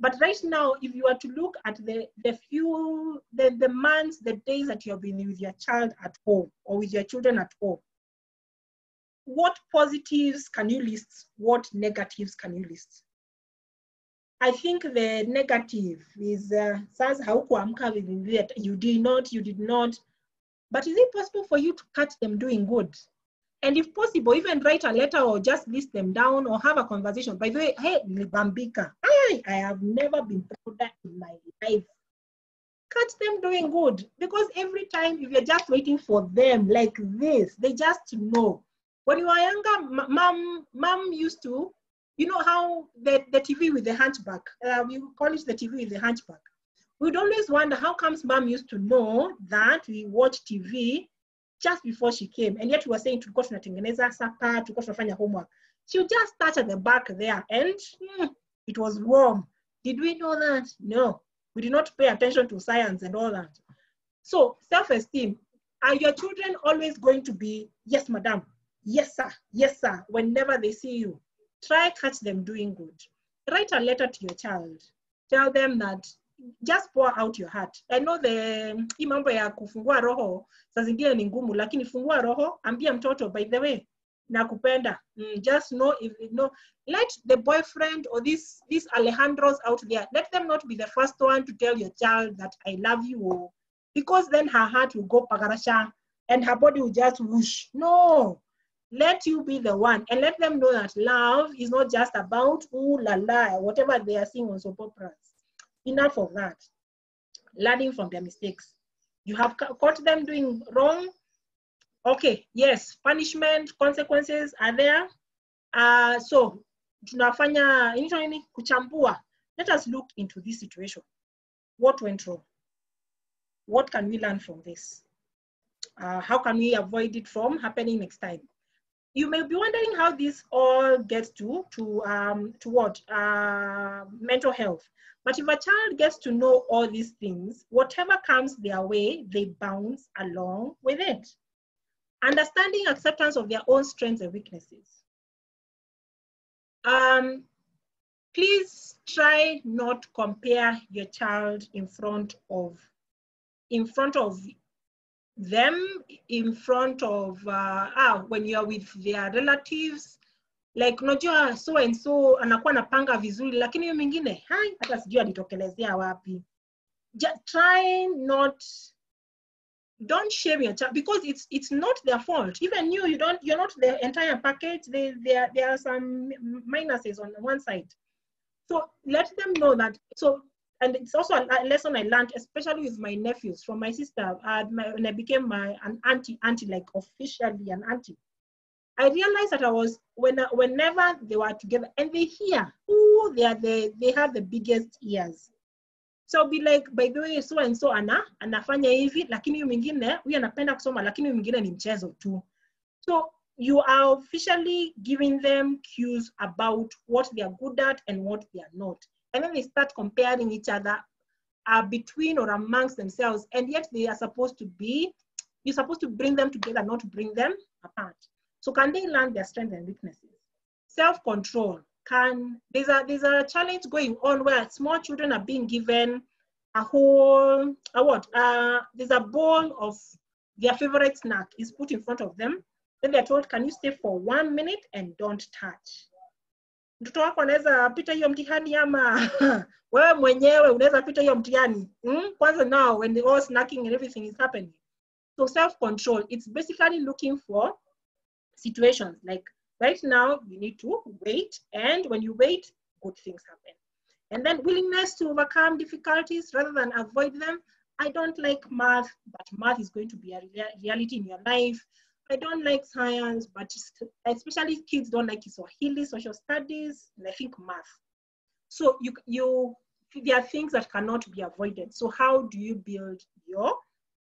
But right now, if you are to look at the months, the days that you have been with your child at home or with your children at home, what positives can you list? What negatives can you list? I think the negative is says you did not. But is it possible for you to catch them doing good? And if possible, even write a letter or just list them down or have a conversation. By the way, hey, Bambika, I have never been prouder in my life. Catch them doing good, because every time if you're just waiting for them like this, they just know. When you were younger, mom used to, you know how the TV with the hunchback, we call it the TV with the hunchback. We'd always wonder how comes mom used to know that we watch TV just before she came. And yet we were saying, tulikuwa tunatengeneza supper, tulikuwa tunafanya homework. She would just start at the back there and it was warm. Did we know that? No, we did not pay attention to science and all that. So self-esteem, are your children always going to be, yes, madam, yes, sir, whenever they see you? Try catch them doing good. Write a letter to your child. Tell them that, just pour out your heart. I know the mambo ya kufungua roho, saa zingine ni ngumu, lakini fungua roho, ambia mtoto, by the way, nakupenda. Just know, if you know, let the boyfriend or these Alejandros out there, let them not be the first one to tell your child that I love you, because then her heart will go pagarasha and her body will just whoosh. No. Let you be the one, and let them know that love is not just about ooh la la, whatever they are seeing on soap operas. Enough of that. Learning from their mistakes. You have caught them doing wrong. Okay, yes, punishment, consequences are there. So, tunafanya nini? Kuchambua. Let us look into this situation. What went wrong? What can we learn from this? How can we avoid it from happening next time? You may be wondering how this all gets to what? Mental health. But if a child gets to know all these things, whatever comes their way, they bounce along with it. Understanding acceptance of their own strengths and weaknesses. Please try not to compare your child in front of them, in front of when you are with their relatives, like unajua so and so anakuwa napanga vizuri lakini hiyo mingine hai hata sijui alitokelezea wapi. Just try not, don't shame your child, because it's not their fault. Even you're not the entire package. There are some minuses on one side, so let them know that. So, and it's also a lesson I learned, especially with my nephews, from my sister. When I became an auntie, like officially an auntie, I realized that I was, whenever they were together, and they hear, ooh, they have the biggest ears. So I'll be like, by the way, so and so anafanya hivi, lakini mwingine, huyu anapenda kusoma, lakini mwingine ni mchezo tu. So you are officially giving them cues about what they are good at and what they are not. And then they start comparing each other between or amongst themselves. And yet they are supposed to be, you're supposed to bring them together, not bring them apart. So can they learn their strengths and weaknesses? Self-control. There's a challenge going on where small children are being given a whole, there's a bowl of their favorite snack is put in front of them. Then they're told, can you stay for 1 minute and don't touch? Mtoto wako anaweza pita hiyo mtihani ama wewe mwenyewe unaweza pita hiyo mtihani. Kwanza now when all snacking and everything is happening. So self-control, it's basically looking for situations. Like right now you need to wait, and when you wait, good things happen. And then willingness to overcome difficulties rather than avoid them. I don't like math, but math is going to be a reality in your life. I don't like science, but especially kids don't like Swahili, social studies, and I think math. So you there are things that cannot be avoided. So how do you build your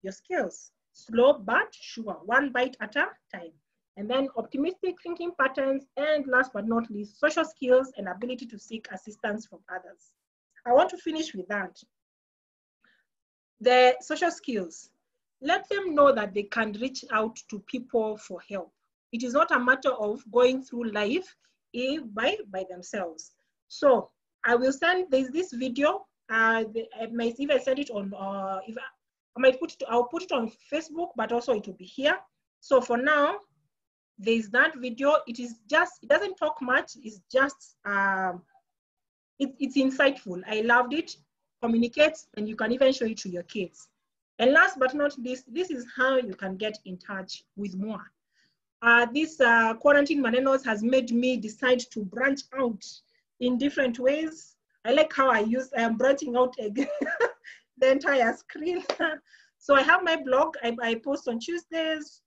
skills? Slow but sure, one bite at a time. And then optimistic thinking patterns, and last but not least, social skills and ability to seek assistance from others. I want to finish with that. The social skills, let them know that they can reach out to people for help. It is not a matter of going through life by themselves. So I will send, there's this video, I might even send it on, I'll put it on Facebook, but also it will be here. So for now, there's that video. It is just, it doesn't talk much. It's just, it's insightful. I loved it. Communicates, and you can even show it to your kids. And last but not least, this is how you can get in touch with more. This quarantine manenos has made me decide to branch out in different ways. I like how I am branching out again, the entire screen. So I have my blog. I post on Tuesdays,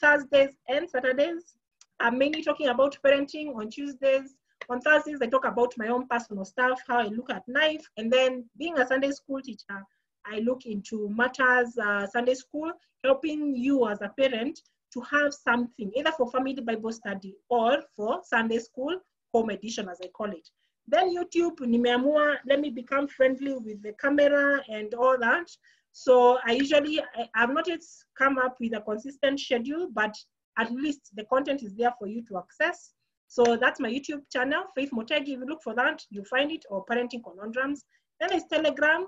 Thursdays, and Saturdays. I'm mainly talking about parenting on Tuesdays. On Thursdays, I talk about my own personal stuff, how I look at life. And then being a Sunday school teacher, I look into matters, Sunday school, helping you as a parent to have something, either for family Bible study or for Sunday school, home edition, as I call it. Then YouTube, nimeamua, let me become friendly with the camera and all that. So I usually, I've not yet come up with a consistent schedule, but at least the content is there for you to access. So that's my YouTube channel, Faith Mutegi. If you look for that, you find it, or Parenting Conundrums. Then there's Telegram.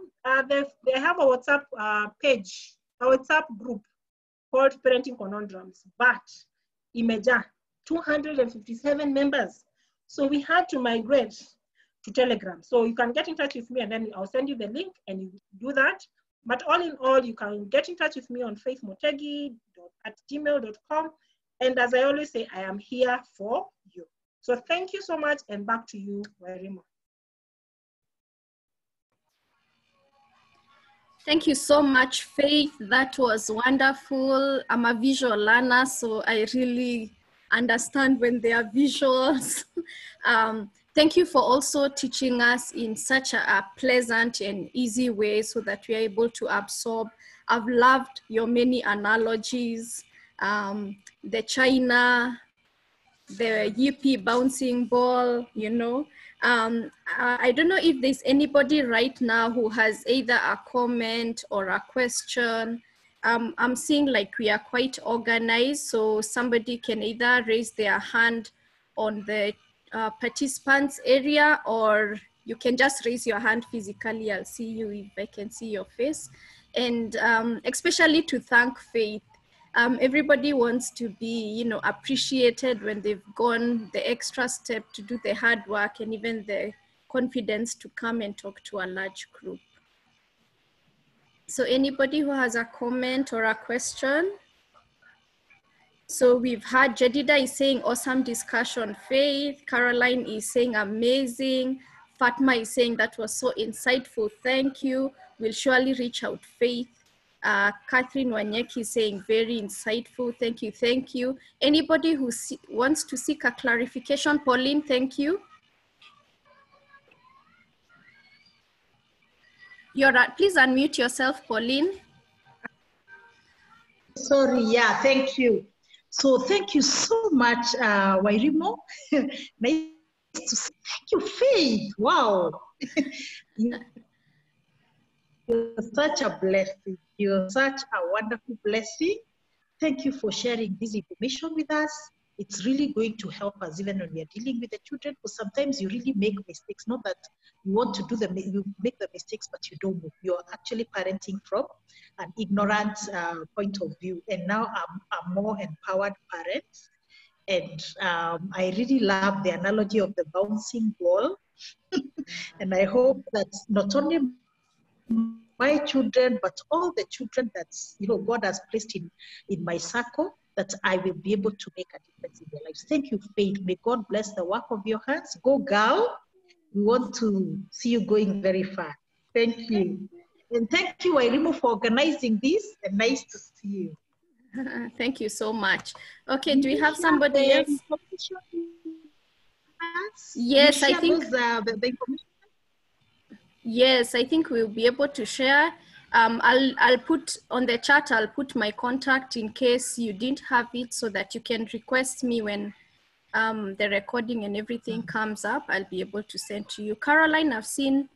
They have a WhatsApp page, a WhatsApp group called Parenting Conundrums, but imeja 257 members. So we had to migrate to Telegram. So you can get in touch with me, and then I'll send you the link and you do that. But all in all, you can get in touch with me on faithmutegi@gmail.com. And as I always say, I am here for you. So thank you so much, and back to you, Wairimu. Thank you so much, Faith. That was wonderful. I'm a visual learner, so I really understand when there are visuals. Thank you for also teaching us in such a pleasant and easy way so that we are able to absorb. I've loved your many analogies. The China, the yippee bouncing ball, you know. I don't know if there's anybody right now who has either a comment or a question. I'm seeing like we are quite organized, so somebody can either raise their hand on the participants area, or you can just raise your hand physically. I'll see you if I can see your face. And especially to thank Faith. Everybody wants to be, you know, appreciated when they've gone the extra step to do the hard work and even the confidence to come and talk to a large group. So anybody who has a comment or a question? So we've had Jedida is saying awesome discussion, Faith. Caroline is saying amazing. Fatma is saying that was so insightful. Thank you. We'll surely reach out, Faith. Catherine Wanyeki saying very insightful. Thank you. Thank you. Anybody who wants to seek a clarification, Pauline, thank you. You're at, please unmute yourself, Pauline. Sorry. Yeah, thank you. So thank you so much, Wairimu. Nice to see. Thank you, Faith. Wow. You're such a blessing. You're such a wonderful blessing. Thank you for sharing this information with us. It's really going to help us even when we are dealing with the children, because sometimes you really make mistakes. Not that you want to do the, you make the mistakes, but you don't move. You're actually parenting from an ignorant point of view. And now I'm a more empowered parent. And I really love the analogy of the bouncing ball. And I hope that not only my children, but all the children that, you know, God has placed in my circle, that I will be able to make a difference in their lives. Thank you, Faith. May God bless the work of your hands. Go, girl. We want to see you going very far. Thank you. And thank you, Wairimu, for organizing this. And nice to see you. Thank you so much. Okay, do we have somebody else? Yes, I think. Yes, I think we'll be able to share. I'll put on the chat, I'll put my contact in case you didn't have it, so that you can request me when the recording and everything comes up. I'll be able to send to you. Caroline, I've seen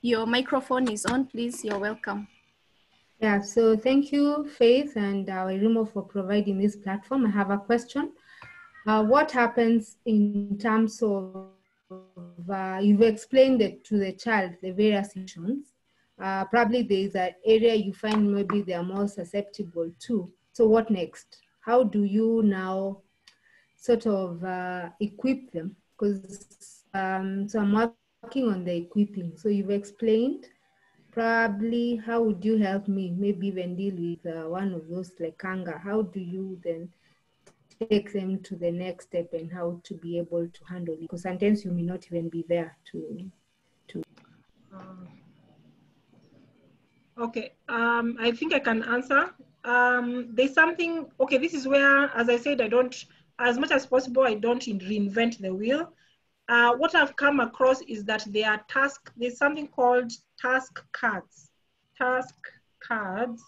your microphone is on, please. You're welcome. Yeah, so thank you, Faith and Wairimu, for providing this platform. I have a question. What happens in terms of, you've explained it to the child, the various issues. Probably there's an area you find maybe they are more susceptible to. So what next? How do you now sort of equip them? Because so I'm working on the equipping. So you've explained. Probably, how would you help me maybe even deal with one of those like anger? How do you then take them to the next step and how to be able to handle it? Because sometimes you may not even be there to. Okay, I think I can answer. There's something, okay, this is where, as I said, I don't, as much as possible, I don't reinvent the wheel. What I've come across is that there are tasks, there's something called task cards. Task cards,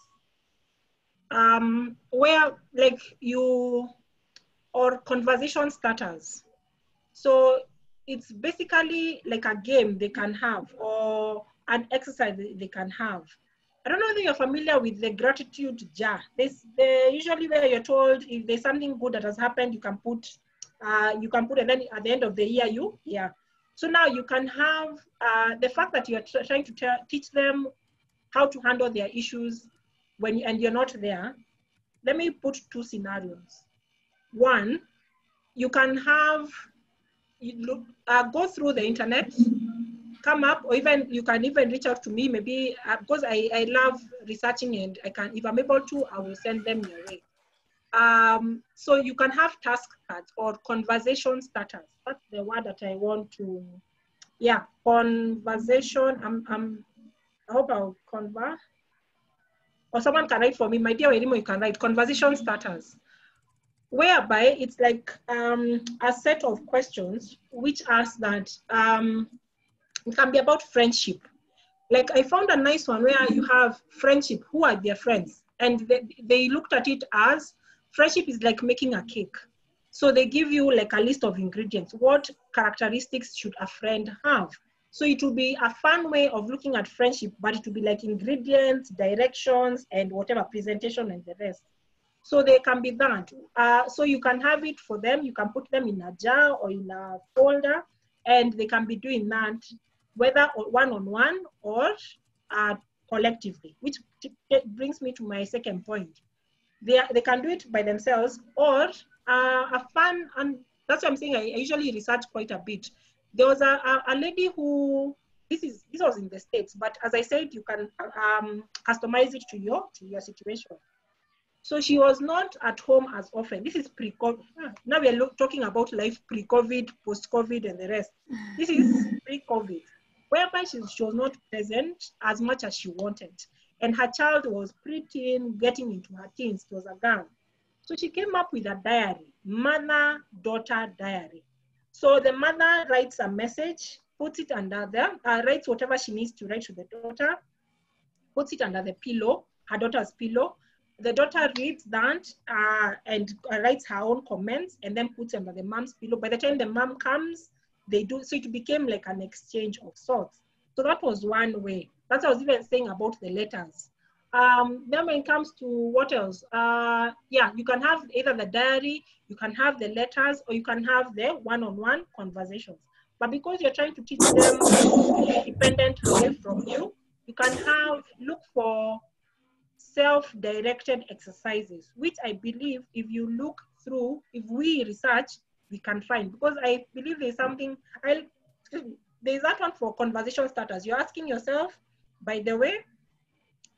where like you, or conversation starters. So it's basically like a game they can have or an exercise they can have. I don't know if you're familiar with the gratitude jar. This, usually where you're told if there's something good that has happened, you can put and then at the end of the year So now you can have the fact that you're trying to teach them how to handle their issues when and you're not there. Let me put two scenarios. One, you can have, go through the internet, come up, or even you can even reach out to me maybe because I love researching and I can, if I'm able to, I will send them your way. So you can have task cards or conversation starters. That's the word that I want to, yeah, conversation. I hope I'll convert. Or someone can write for me. My dear Wairimu, you can write conversation starters. Whereby it's like a set of questions which ask that, it can be about friendship. Like I found a nice one where you have friendship, who are their friends? And they looked at it as, friendship is like making a cake. So they give you like a list of ingredients. What characteristics should a friend have? So it will be a fun way of looking at friendship, but it will be like ingredients, directions, and whatever, presentation and the rest. So there can be that. So you can have it for them. You can put them in a jar or in a folder, and they can be doing that, whether one-on-one or collectively, which brings me to my second point. They can do it by themselves or a fun, and that's what I'm saying, I usually research quite a bit. There was a lady who, this was in the States, but as I said, you can customize it to your situation. So she was not at home as often. This is pre-COVID. Now we're talking about life pre-COVID, post-COVID and the rest. This is pre-COVID, whereby she was not present as much as she wanted. And her child was preteen, getting into her teens. It was a girl. So she came up with a diary, mother-daughter diary. So the mother writes a message, puts it under there, writes whatever she needs to write to the daughter, puts it under the pillow, her daughter's pillow. The daughter reads that and writes her own comments and then puts it under the mom's pillow. By the time the mom comes, they do. So it became like an exchange of sorts. So that was one way. That's what I was even saying about the letters. Then when it comes to what else? Yeah, you can have either the diary, you can have the letters, or you can have the one-on-one conversations. But because you're trying to teach them to be independent away from you, you can have, look for self-directed exercises, which I believe if you look through, if we research, we can find. Because I believe there's something, there's that one for conversation starters. You're asking yourself, by the way,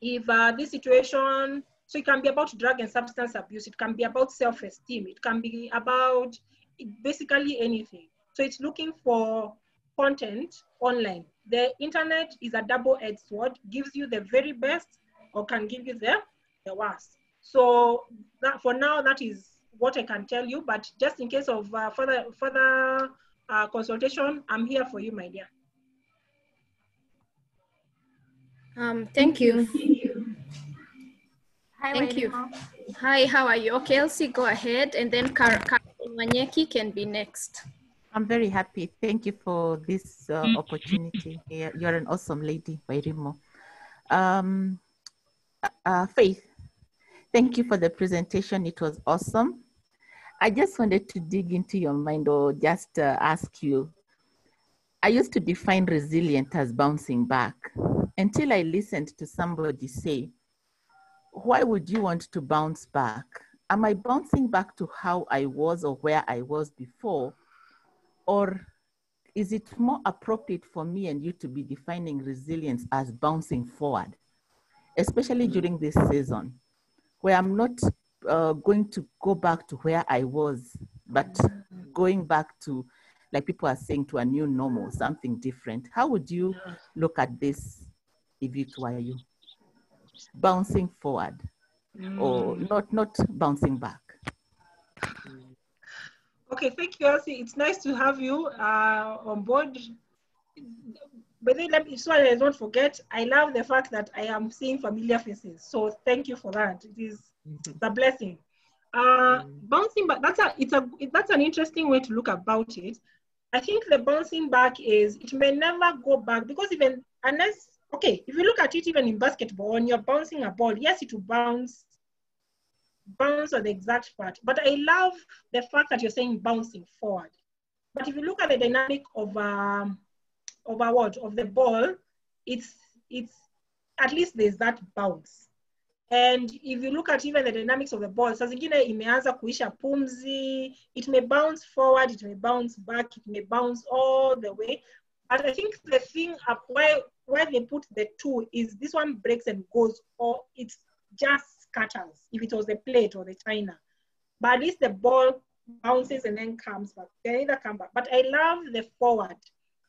if this situation, so it can be about drug and substance abuse, it can be about self-esteem, it can be about basically anything. So it's looking for content online. The internet is a double-edged sword, gives you the very best or can give you the worst. So that, for now, that is what I can tell you, but just in case of further consultation, I'm here for you, my dear. Thank you. Hi, thank you. Hi, how are you? Okay, Elsie, go ahead, and then Catherine Wanyeki can be next. I'm very happy. Thank you for this opportunity. You're an awesome lady, Wairimu. Faith, thank you for the presentation. It was awesome. I just wanted to dig into your mind or just ask you. I used to define resilient as bouncing back until I listened to somebody say, why would you want to bounce back? Am I bouncing back to how I was or where I was before? Or is it more appropriate for me and you to be defining resilience as bouncing forward, especially during this season, where I'm not going to go back to where I was, but going back to, like people are saying, to a new normal, something different. How would you look at this if it were you? Bouncing forward or not bouncing back? Okay, thank you, Elsie. It's nice to have you on board. But then, so I don't forget, I love the fact that I am seeing familiar faces. So thank you for that. It is a blessing. Bouncing back, that's an interesting way to look about it. I think the bouncing back is, it may never go back, because even, unless, okay, if you look at it even in basketball, when you're bouncing a ball, yes, it will bounce on the exact part. But I love the fact that you're saying bouncing forward. But if you look at the dynamic of the ball, it's at least there's that bounce. And if you look at even the dynamics of the ball, saa zingine imeanza kuisha pumzi, it may bounce forward, it may bounce back, it may bounce all the way. And I think the thing up why they put the two is this one breaks and goes, or it's just scatters, if it was the plate or the china. But at least the ball bounces and then comes back. They either come back. But I love the forward.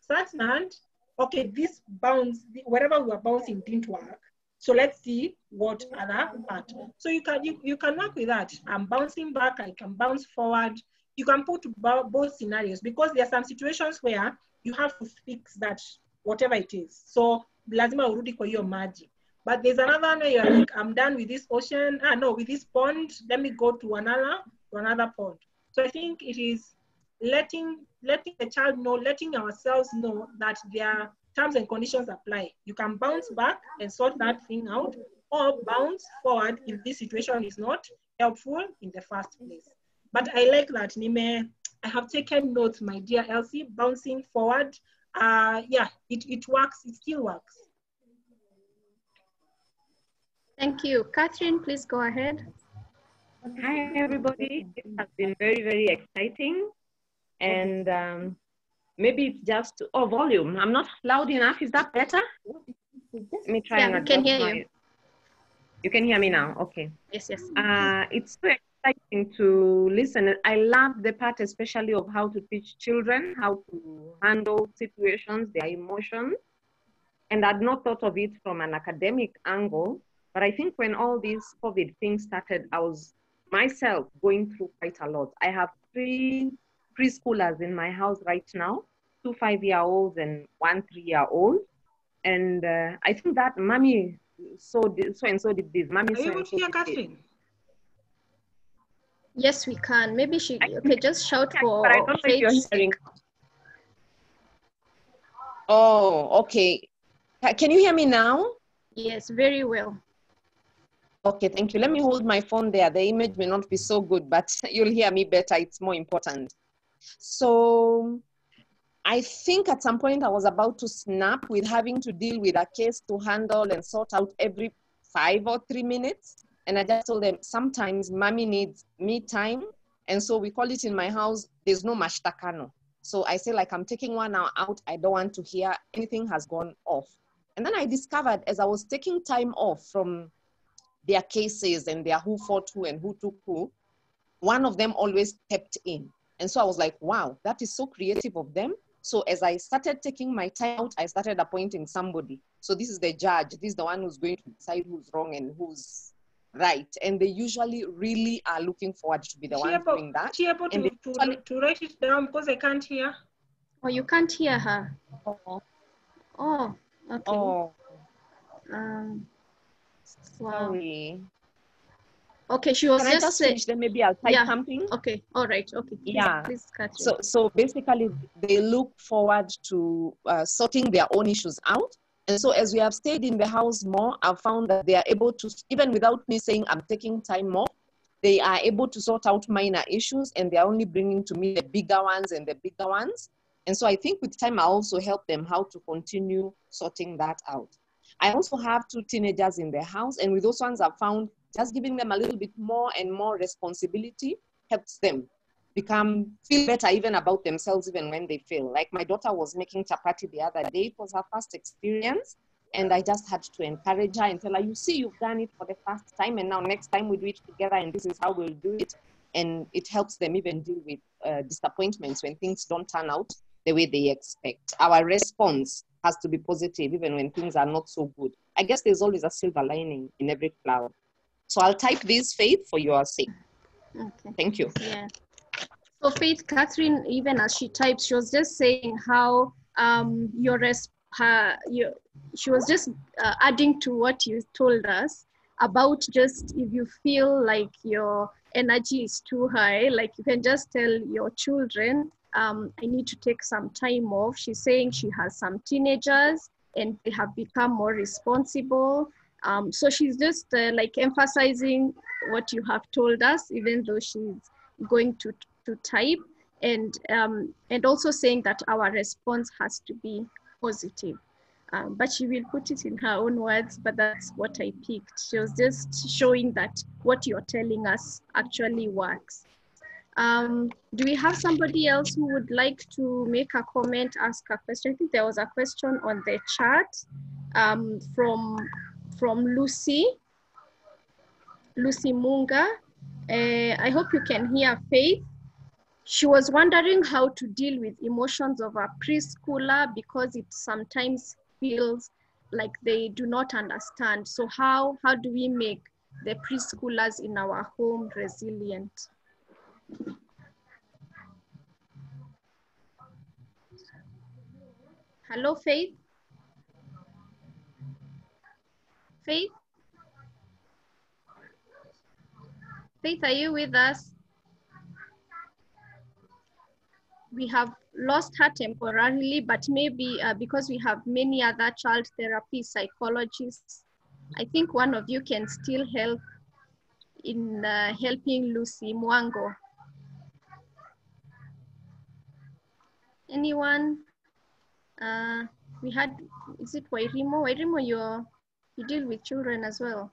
So that's not, okay, this bounce, wherever we are bouncing didn't work. So let's see what other part. So you can work with that. I'm bouncing back, I can bounce forward. You can put both scenarios, because there are some situations where you have to fix that, whatever it is. So lazima urudi kwa hiyo maji. But there's another one where you're like, I'm done with this ocean, with this pond, let me go to another pond. So I think it is letting the child know, letting ourselves know that there are terms and conditions apply. You can bounce back and sort that thing out, or bounce forward if this situation is not helpful in the first place. But I like that, Nime. I have taken notes, my dear Elsie, bouncing forward. Yeah, it works, it still works. Thank you. Catherine, please go ahead. Hi, everybody. It has been very, very exciting. And maybe it's just, volume. I'm not loud enough. Is that better? Let me try. Yeah, I can hear you. You can hear me now? Okay. Yes, yes. It's so exciting to listen. I love the part, especially of how to teach children how to handle situations, their emotions. And I'd not thought of it from an academic angle. But I think when all these COVID things started, I was myself going through quite a lot. I have 3 preschoolers in my house right now, 2 5-year-olds and 1 3-year-old. And I think that mommy so-and-so did this. Mommy, are you able to hear Catherine? Yes, we can. Maybe she, okay, just shout for Faith. I don't know if you're hearing. Oh, okay. Can you hear me now? Yes, very well. Okay, thank you. Let me hold my phone there. The image may not be so good, but you'll hear me better. It's more important. So I think at some point I was about to snap with having to deal with a case to handle and sort out every 5 or 3 minutes. And I just told them, sometimes mommy needs me time. And so we call it in my house, there's no mashtakano. So I say, like, I'm taking 1 hour out. I don't want to hear anything has gone off. And then I discovered, as I was taking time off from their cases and their who fought who and who took who, one of them always stepped in. And so I was like, wow, that is so creative of them. So as I started taking my time out, I started appointing somebody. So this is the judge. This is the one who's going to decide who's wrong and who's right. And they usually really are looking forward to be the one doing that. She able to write it down, because I can't hear. Oh, you can't hear her. Oh. Okay. Oh. Sorry. Okay, she was just saying. Then maybe I'll type something. Okay, all right. Okay. Yeah. Please catch it. So basically, they look forward to sorting their own issues out. And so as we have stayed in the house more, I've found that they are able to, even without me saying I'm taking time more, they are able to sort out minor issues, and they're only bringing to me the bigger ones and the bigger ones. And so I think with time, I also help them how to continue sorting that out. I also have two teenagers in the house, and with those ones I've found just giving them a little bit more and more responsibility helps them feel better even about themselves, even when they fail. Like my daughter was making chapati the other day. It was her first experience. And I just had to encourage her and tell her, you see, you've done it for the first time. And now next time we do it together, and this is how we'll do it. And it helps them even deal with disappointments when things don't turn out the way they expect. Our response has to be positive, even when things are not so good. I guess there's always a silver lining in every cloud. So I'll type this, Faith, for your sake. Okay. Thank you. Yeah. So Faith, Catherine, even as she types, she was just saying how she was just adding to what you told us about just if you feel like your energy is too high, like you can just tell your children, I need to take some time off. She's saying she has some teenagers and they have become more responsible. So she's just like emphasizing what you have told us, even though she's going to type, and also saying that our response has to be positive. But she will put it in her own words, but that's what I picked. She was just showing that what you're telling us actually works. Do we have somebody else who would like to make a comment, ask a question? I think there was a question on the chat from Lucy Munga. I hope you can hear Faith. She was wondering how to deal with emotions of a preschooler because it sometimes feels like they do not understand. So how do we make the preschoolers in our home resilient? Hello, Faith? Faith? Faith, are you with us? We have lost her temporarily, but maybe because we have many other child therapy psychologists, I think one of you can still help in helping Lucy Mwango. Anyone? We had, is it Wairimu? Wairimu, you deal with children as well.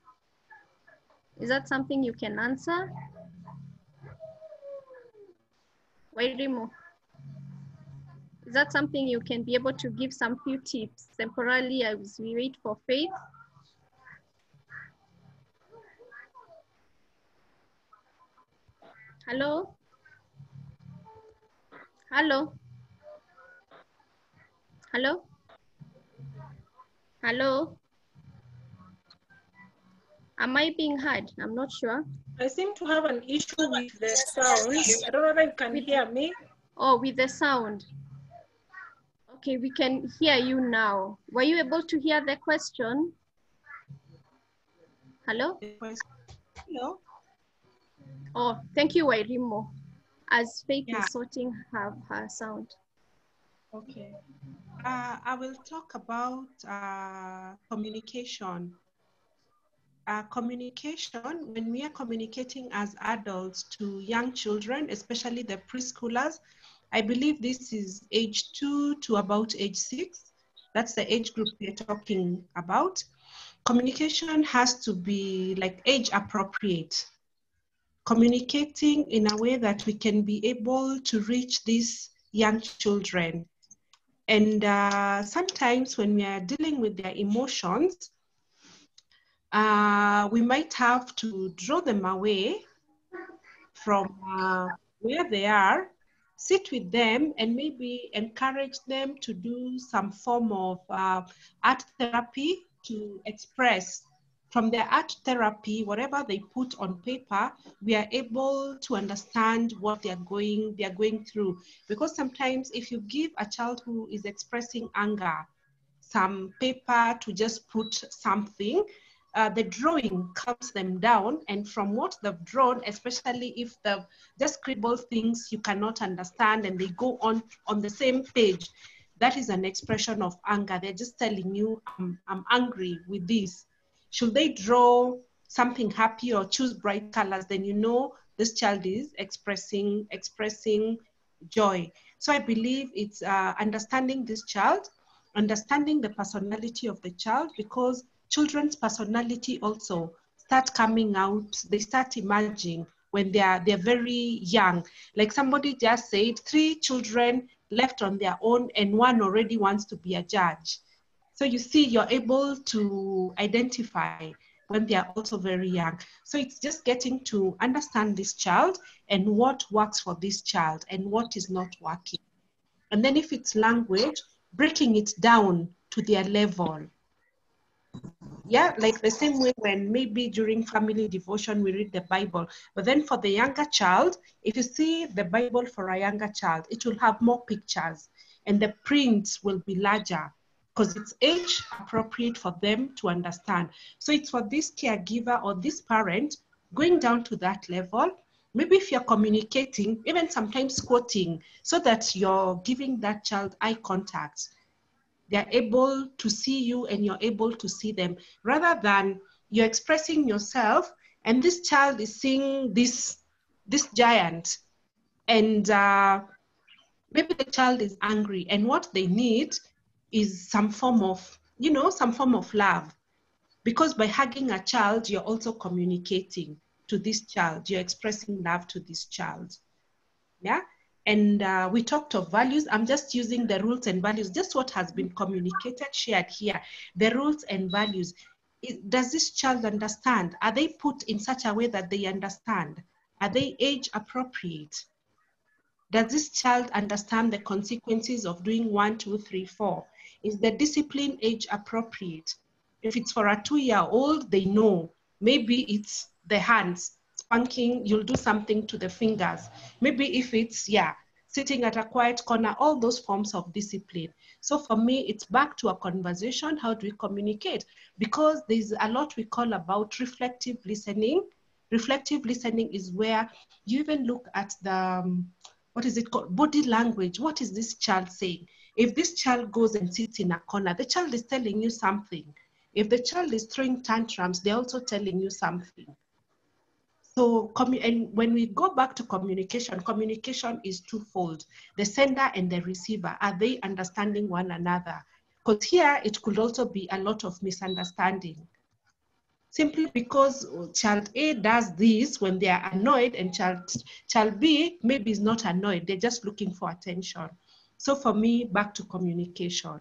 Is that something you can answer? Wairimu? Is that something you can be able to give some few tips temporarily as we wait for Faith? Hello? Hello? Hello? Hello? Am I being heard? I'm not sure. I seem to have an issue with the sound. I don't know if you can hear me. Oh, with the sound. Okay, we can hear you now. Were you able to hear the question? Hello? Hello? Oh, thank you, Wairimu. As Faith is sorting her sound. Okay. I will talk about communication. Communication, when we are communicating as adults to young children, especially the preschoolers, I believe this is age 2 to about age 6. That's the age group we're talking about. Communication has to be like age appropriate. Communicating in a way that we can be able to reach these young children. And sometimes when we are dealing with their emotions, we might have to draw them away from where they are, sit with them and maybe encourage them to do some form of art therapy to express. From their art therapy, whatever they put on paper, we are able to understand what they are going through. Because sometimes if you give a child who is expressing anger some paper to just put something, the drawing calms them down. And from what they've drawn, especially if they've just scribbled things you cannot understand and they go on the same page, that is an expression of anger. They're just telling you, I'm angry with this. Should they draw something happy or choose bright colors, then you know this child is expressing joy. So I believe it's understanding this child, understanding the personality of the child, because children's personality also start coming out, they start emerging when they're very young. Like somebody just said, 3 children left on their own and 1 already wants to be a judge. So you see, you're able to identify when they are also very young. So it's just getting to understand this child and what works for this child and what is not working. And then if it's language, breaking it down to their level. Yeah, like the same way when maybe during family devotion, we read the Bible. But then for the younger child, if you see the Bible for a younger child, it will have more pictures and the prints will be larger, because it's age appropriate for them to understand. So it's for this caregiver or this parent going down to that level. Maybe if you're communicating, even sometimes quoting, so that you're giving that child eye contact. They're able to see you and you're able to see them, rather than you're expressing yourself and this child is seeing this giant. And maybe the child is angry and what they need is some form of love, because by hugging a child, you're also communicating to this child. You're expressing love to this child. Yeah. And we talked of values. I'm just using the rules and values, just what has been communicated, shared here, the rules and values. Does this child understand? Are they put in such a way that they understand? Are they age appropriate? Does this child understand the consequences of doing 1, 2, 3, 4? Is the discipline age appropriate? If it's for a 2-year-old, they know. Maybe it's the hands. Spanking, you'll do something to the fingers. Maybe if it's, sitting at a quiet corner, all those forms of discipline. So for me, it's back to a conversation. How do we communicate? Because there's a lot we call about reflective listening. Reflective listening is where you even look at the, what is it called? Body language. What is this child saying? If this child goes and sits in a corner, the child is telling you something. If the child is throwing tantrums, they're also telling you something. So, and when we go back to communication, communication is twofold, the sender and the receiver. Are they understanding one another? Because here it could also be a lot of misunderstanding. Simply because child A does this when they are annoyed and child B maybe is not annoyed. They're just looking for attention. So for me, back to communication.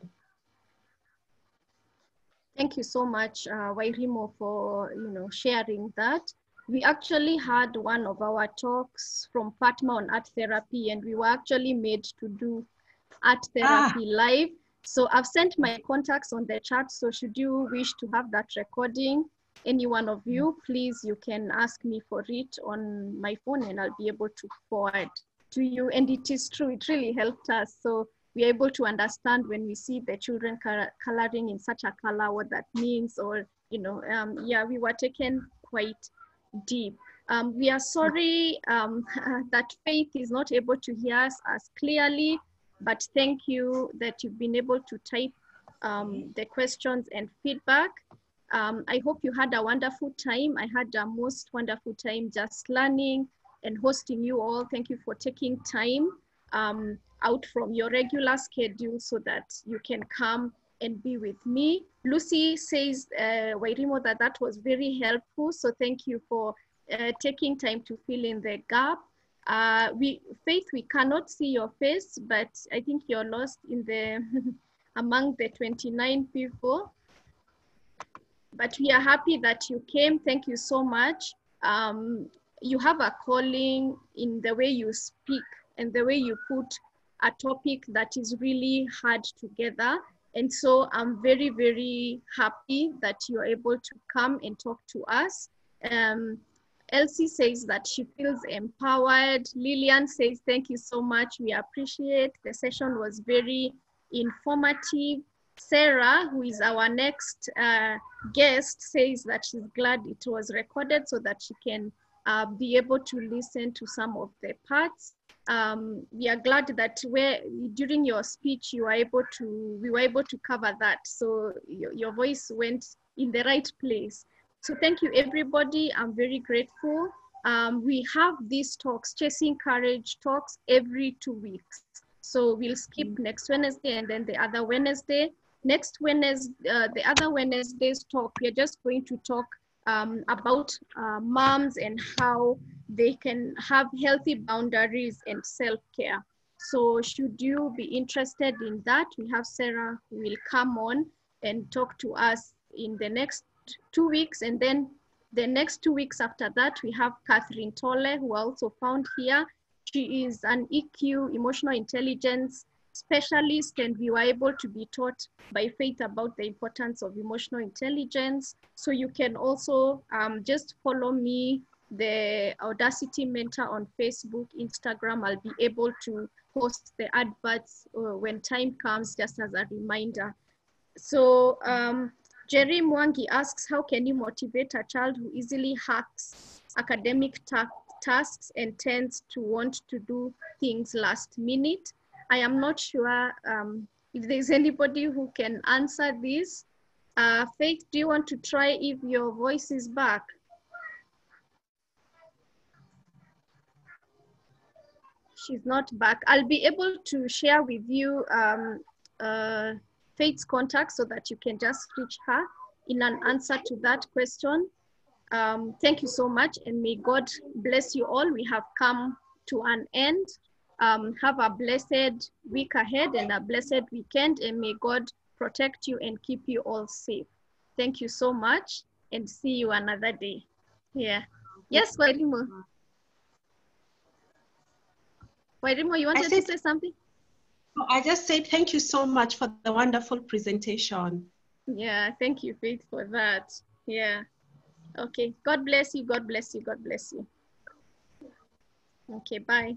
Thank you so much, Wairimu, for sharing that. We actually had one of our talks from Fatma on art therapy, and we were actually made to do art therapy live. So I've sent my contacts on the chat. So should you wish to have that recording, any one of you, please, you can ask me for it on my phone and I'll be able to forward to you. And it is true, it really helped us. So we're able to understand when we see the children coloring in such a color, what that means, or, we were taken quite deep. We are sorry that Faith is not able to hear us as clearly, but thank you that you've been able to type the questions and feedback. I hope you had a wonderful time. I had a most wonderful time just learning and hosting you all. Thank you for taking time out from your regular schedule so that you can come and be with me. Lucy says, Wairimu, that was very helpful. So thank you for taking time to fill in the gap. Faith, we cannot see your face, but I think you're lost in the among the 29 people. But we are happy that you came. Thank you so much. You have a calling in the way you speak and the way you put a topic that is really hard together. And so I'm very, very happy that you're able to come and talk to us. Elsie says that she feels empowered. Lillian says, thank you so much. We appreciate the session was very informative. Sarah, who is our next guest, says that she's glad it was recorded so that she can be able to listen to some of the parts. We are glad that during your speech we were able to cover that. So your voice went in the right place. So thank you, everybody. I'm very grateful. We have these talks, Chasing Courage talks, every 2 weeks. So we'll skip next Wednesday and then the other Wednesday. The other Wednesday's talk, we're just going to talk about moms and how they can have healthy boundaries and self-care. So should you be interested in that, we have Sarah who will come on and talk to us in the next 2 weeks. And then the next 2 weeks after that, we have Catherine Tolle, who I also found here. She is an EQ, emotional intelligence specialist, and we were able to be taught by Faith about the importance of emotional intelligence. So you can also just follow me, the Audacity Mentor, on Facebook, Instagram. I'll be able to post the adverts when time comes, just as a reminder. So Jerry Mwangi asks, how can you motivate a child who easily hacks academic tasks and tends to want to do things last minute? I am not sure if there's anybody who can answer this. Faith, do you want to try if your voice is back? She's not back. I'll be able to share with you Faith's contact so that you can just reach her in an answer to that question. Thank you so much, and may God bless you all. We have come to an end. Have a blessed week ahead and a blessed weekend, and may God protect you and keep you all safe. Thank you so much, and see you another day. Yeah. Yes, Wairimu. Wairimu, you wanted to say something? I just say thank you so much for the wonderful presentation. Yeah, thank you, Faith, for that. Yeah. Okay, God bless you, God bless you, God bless you. Okay, bye.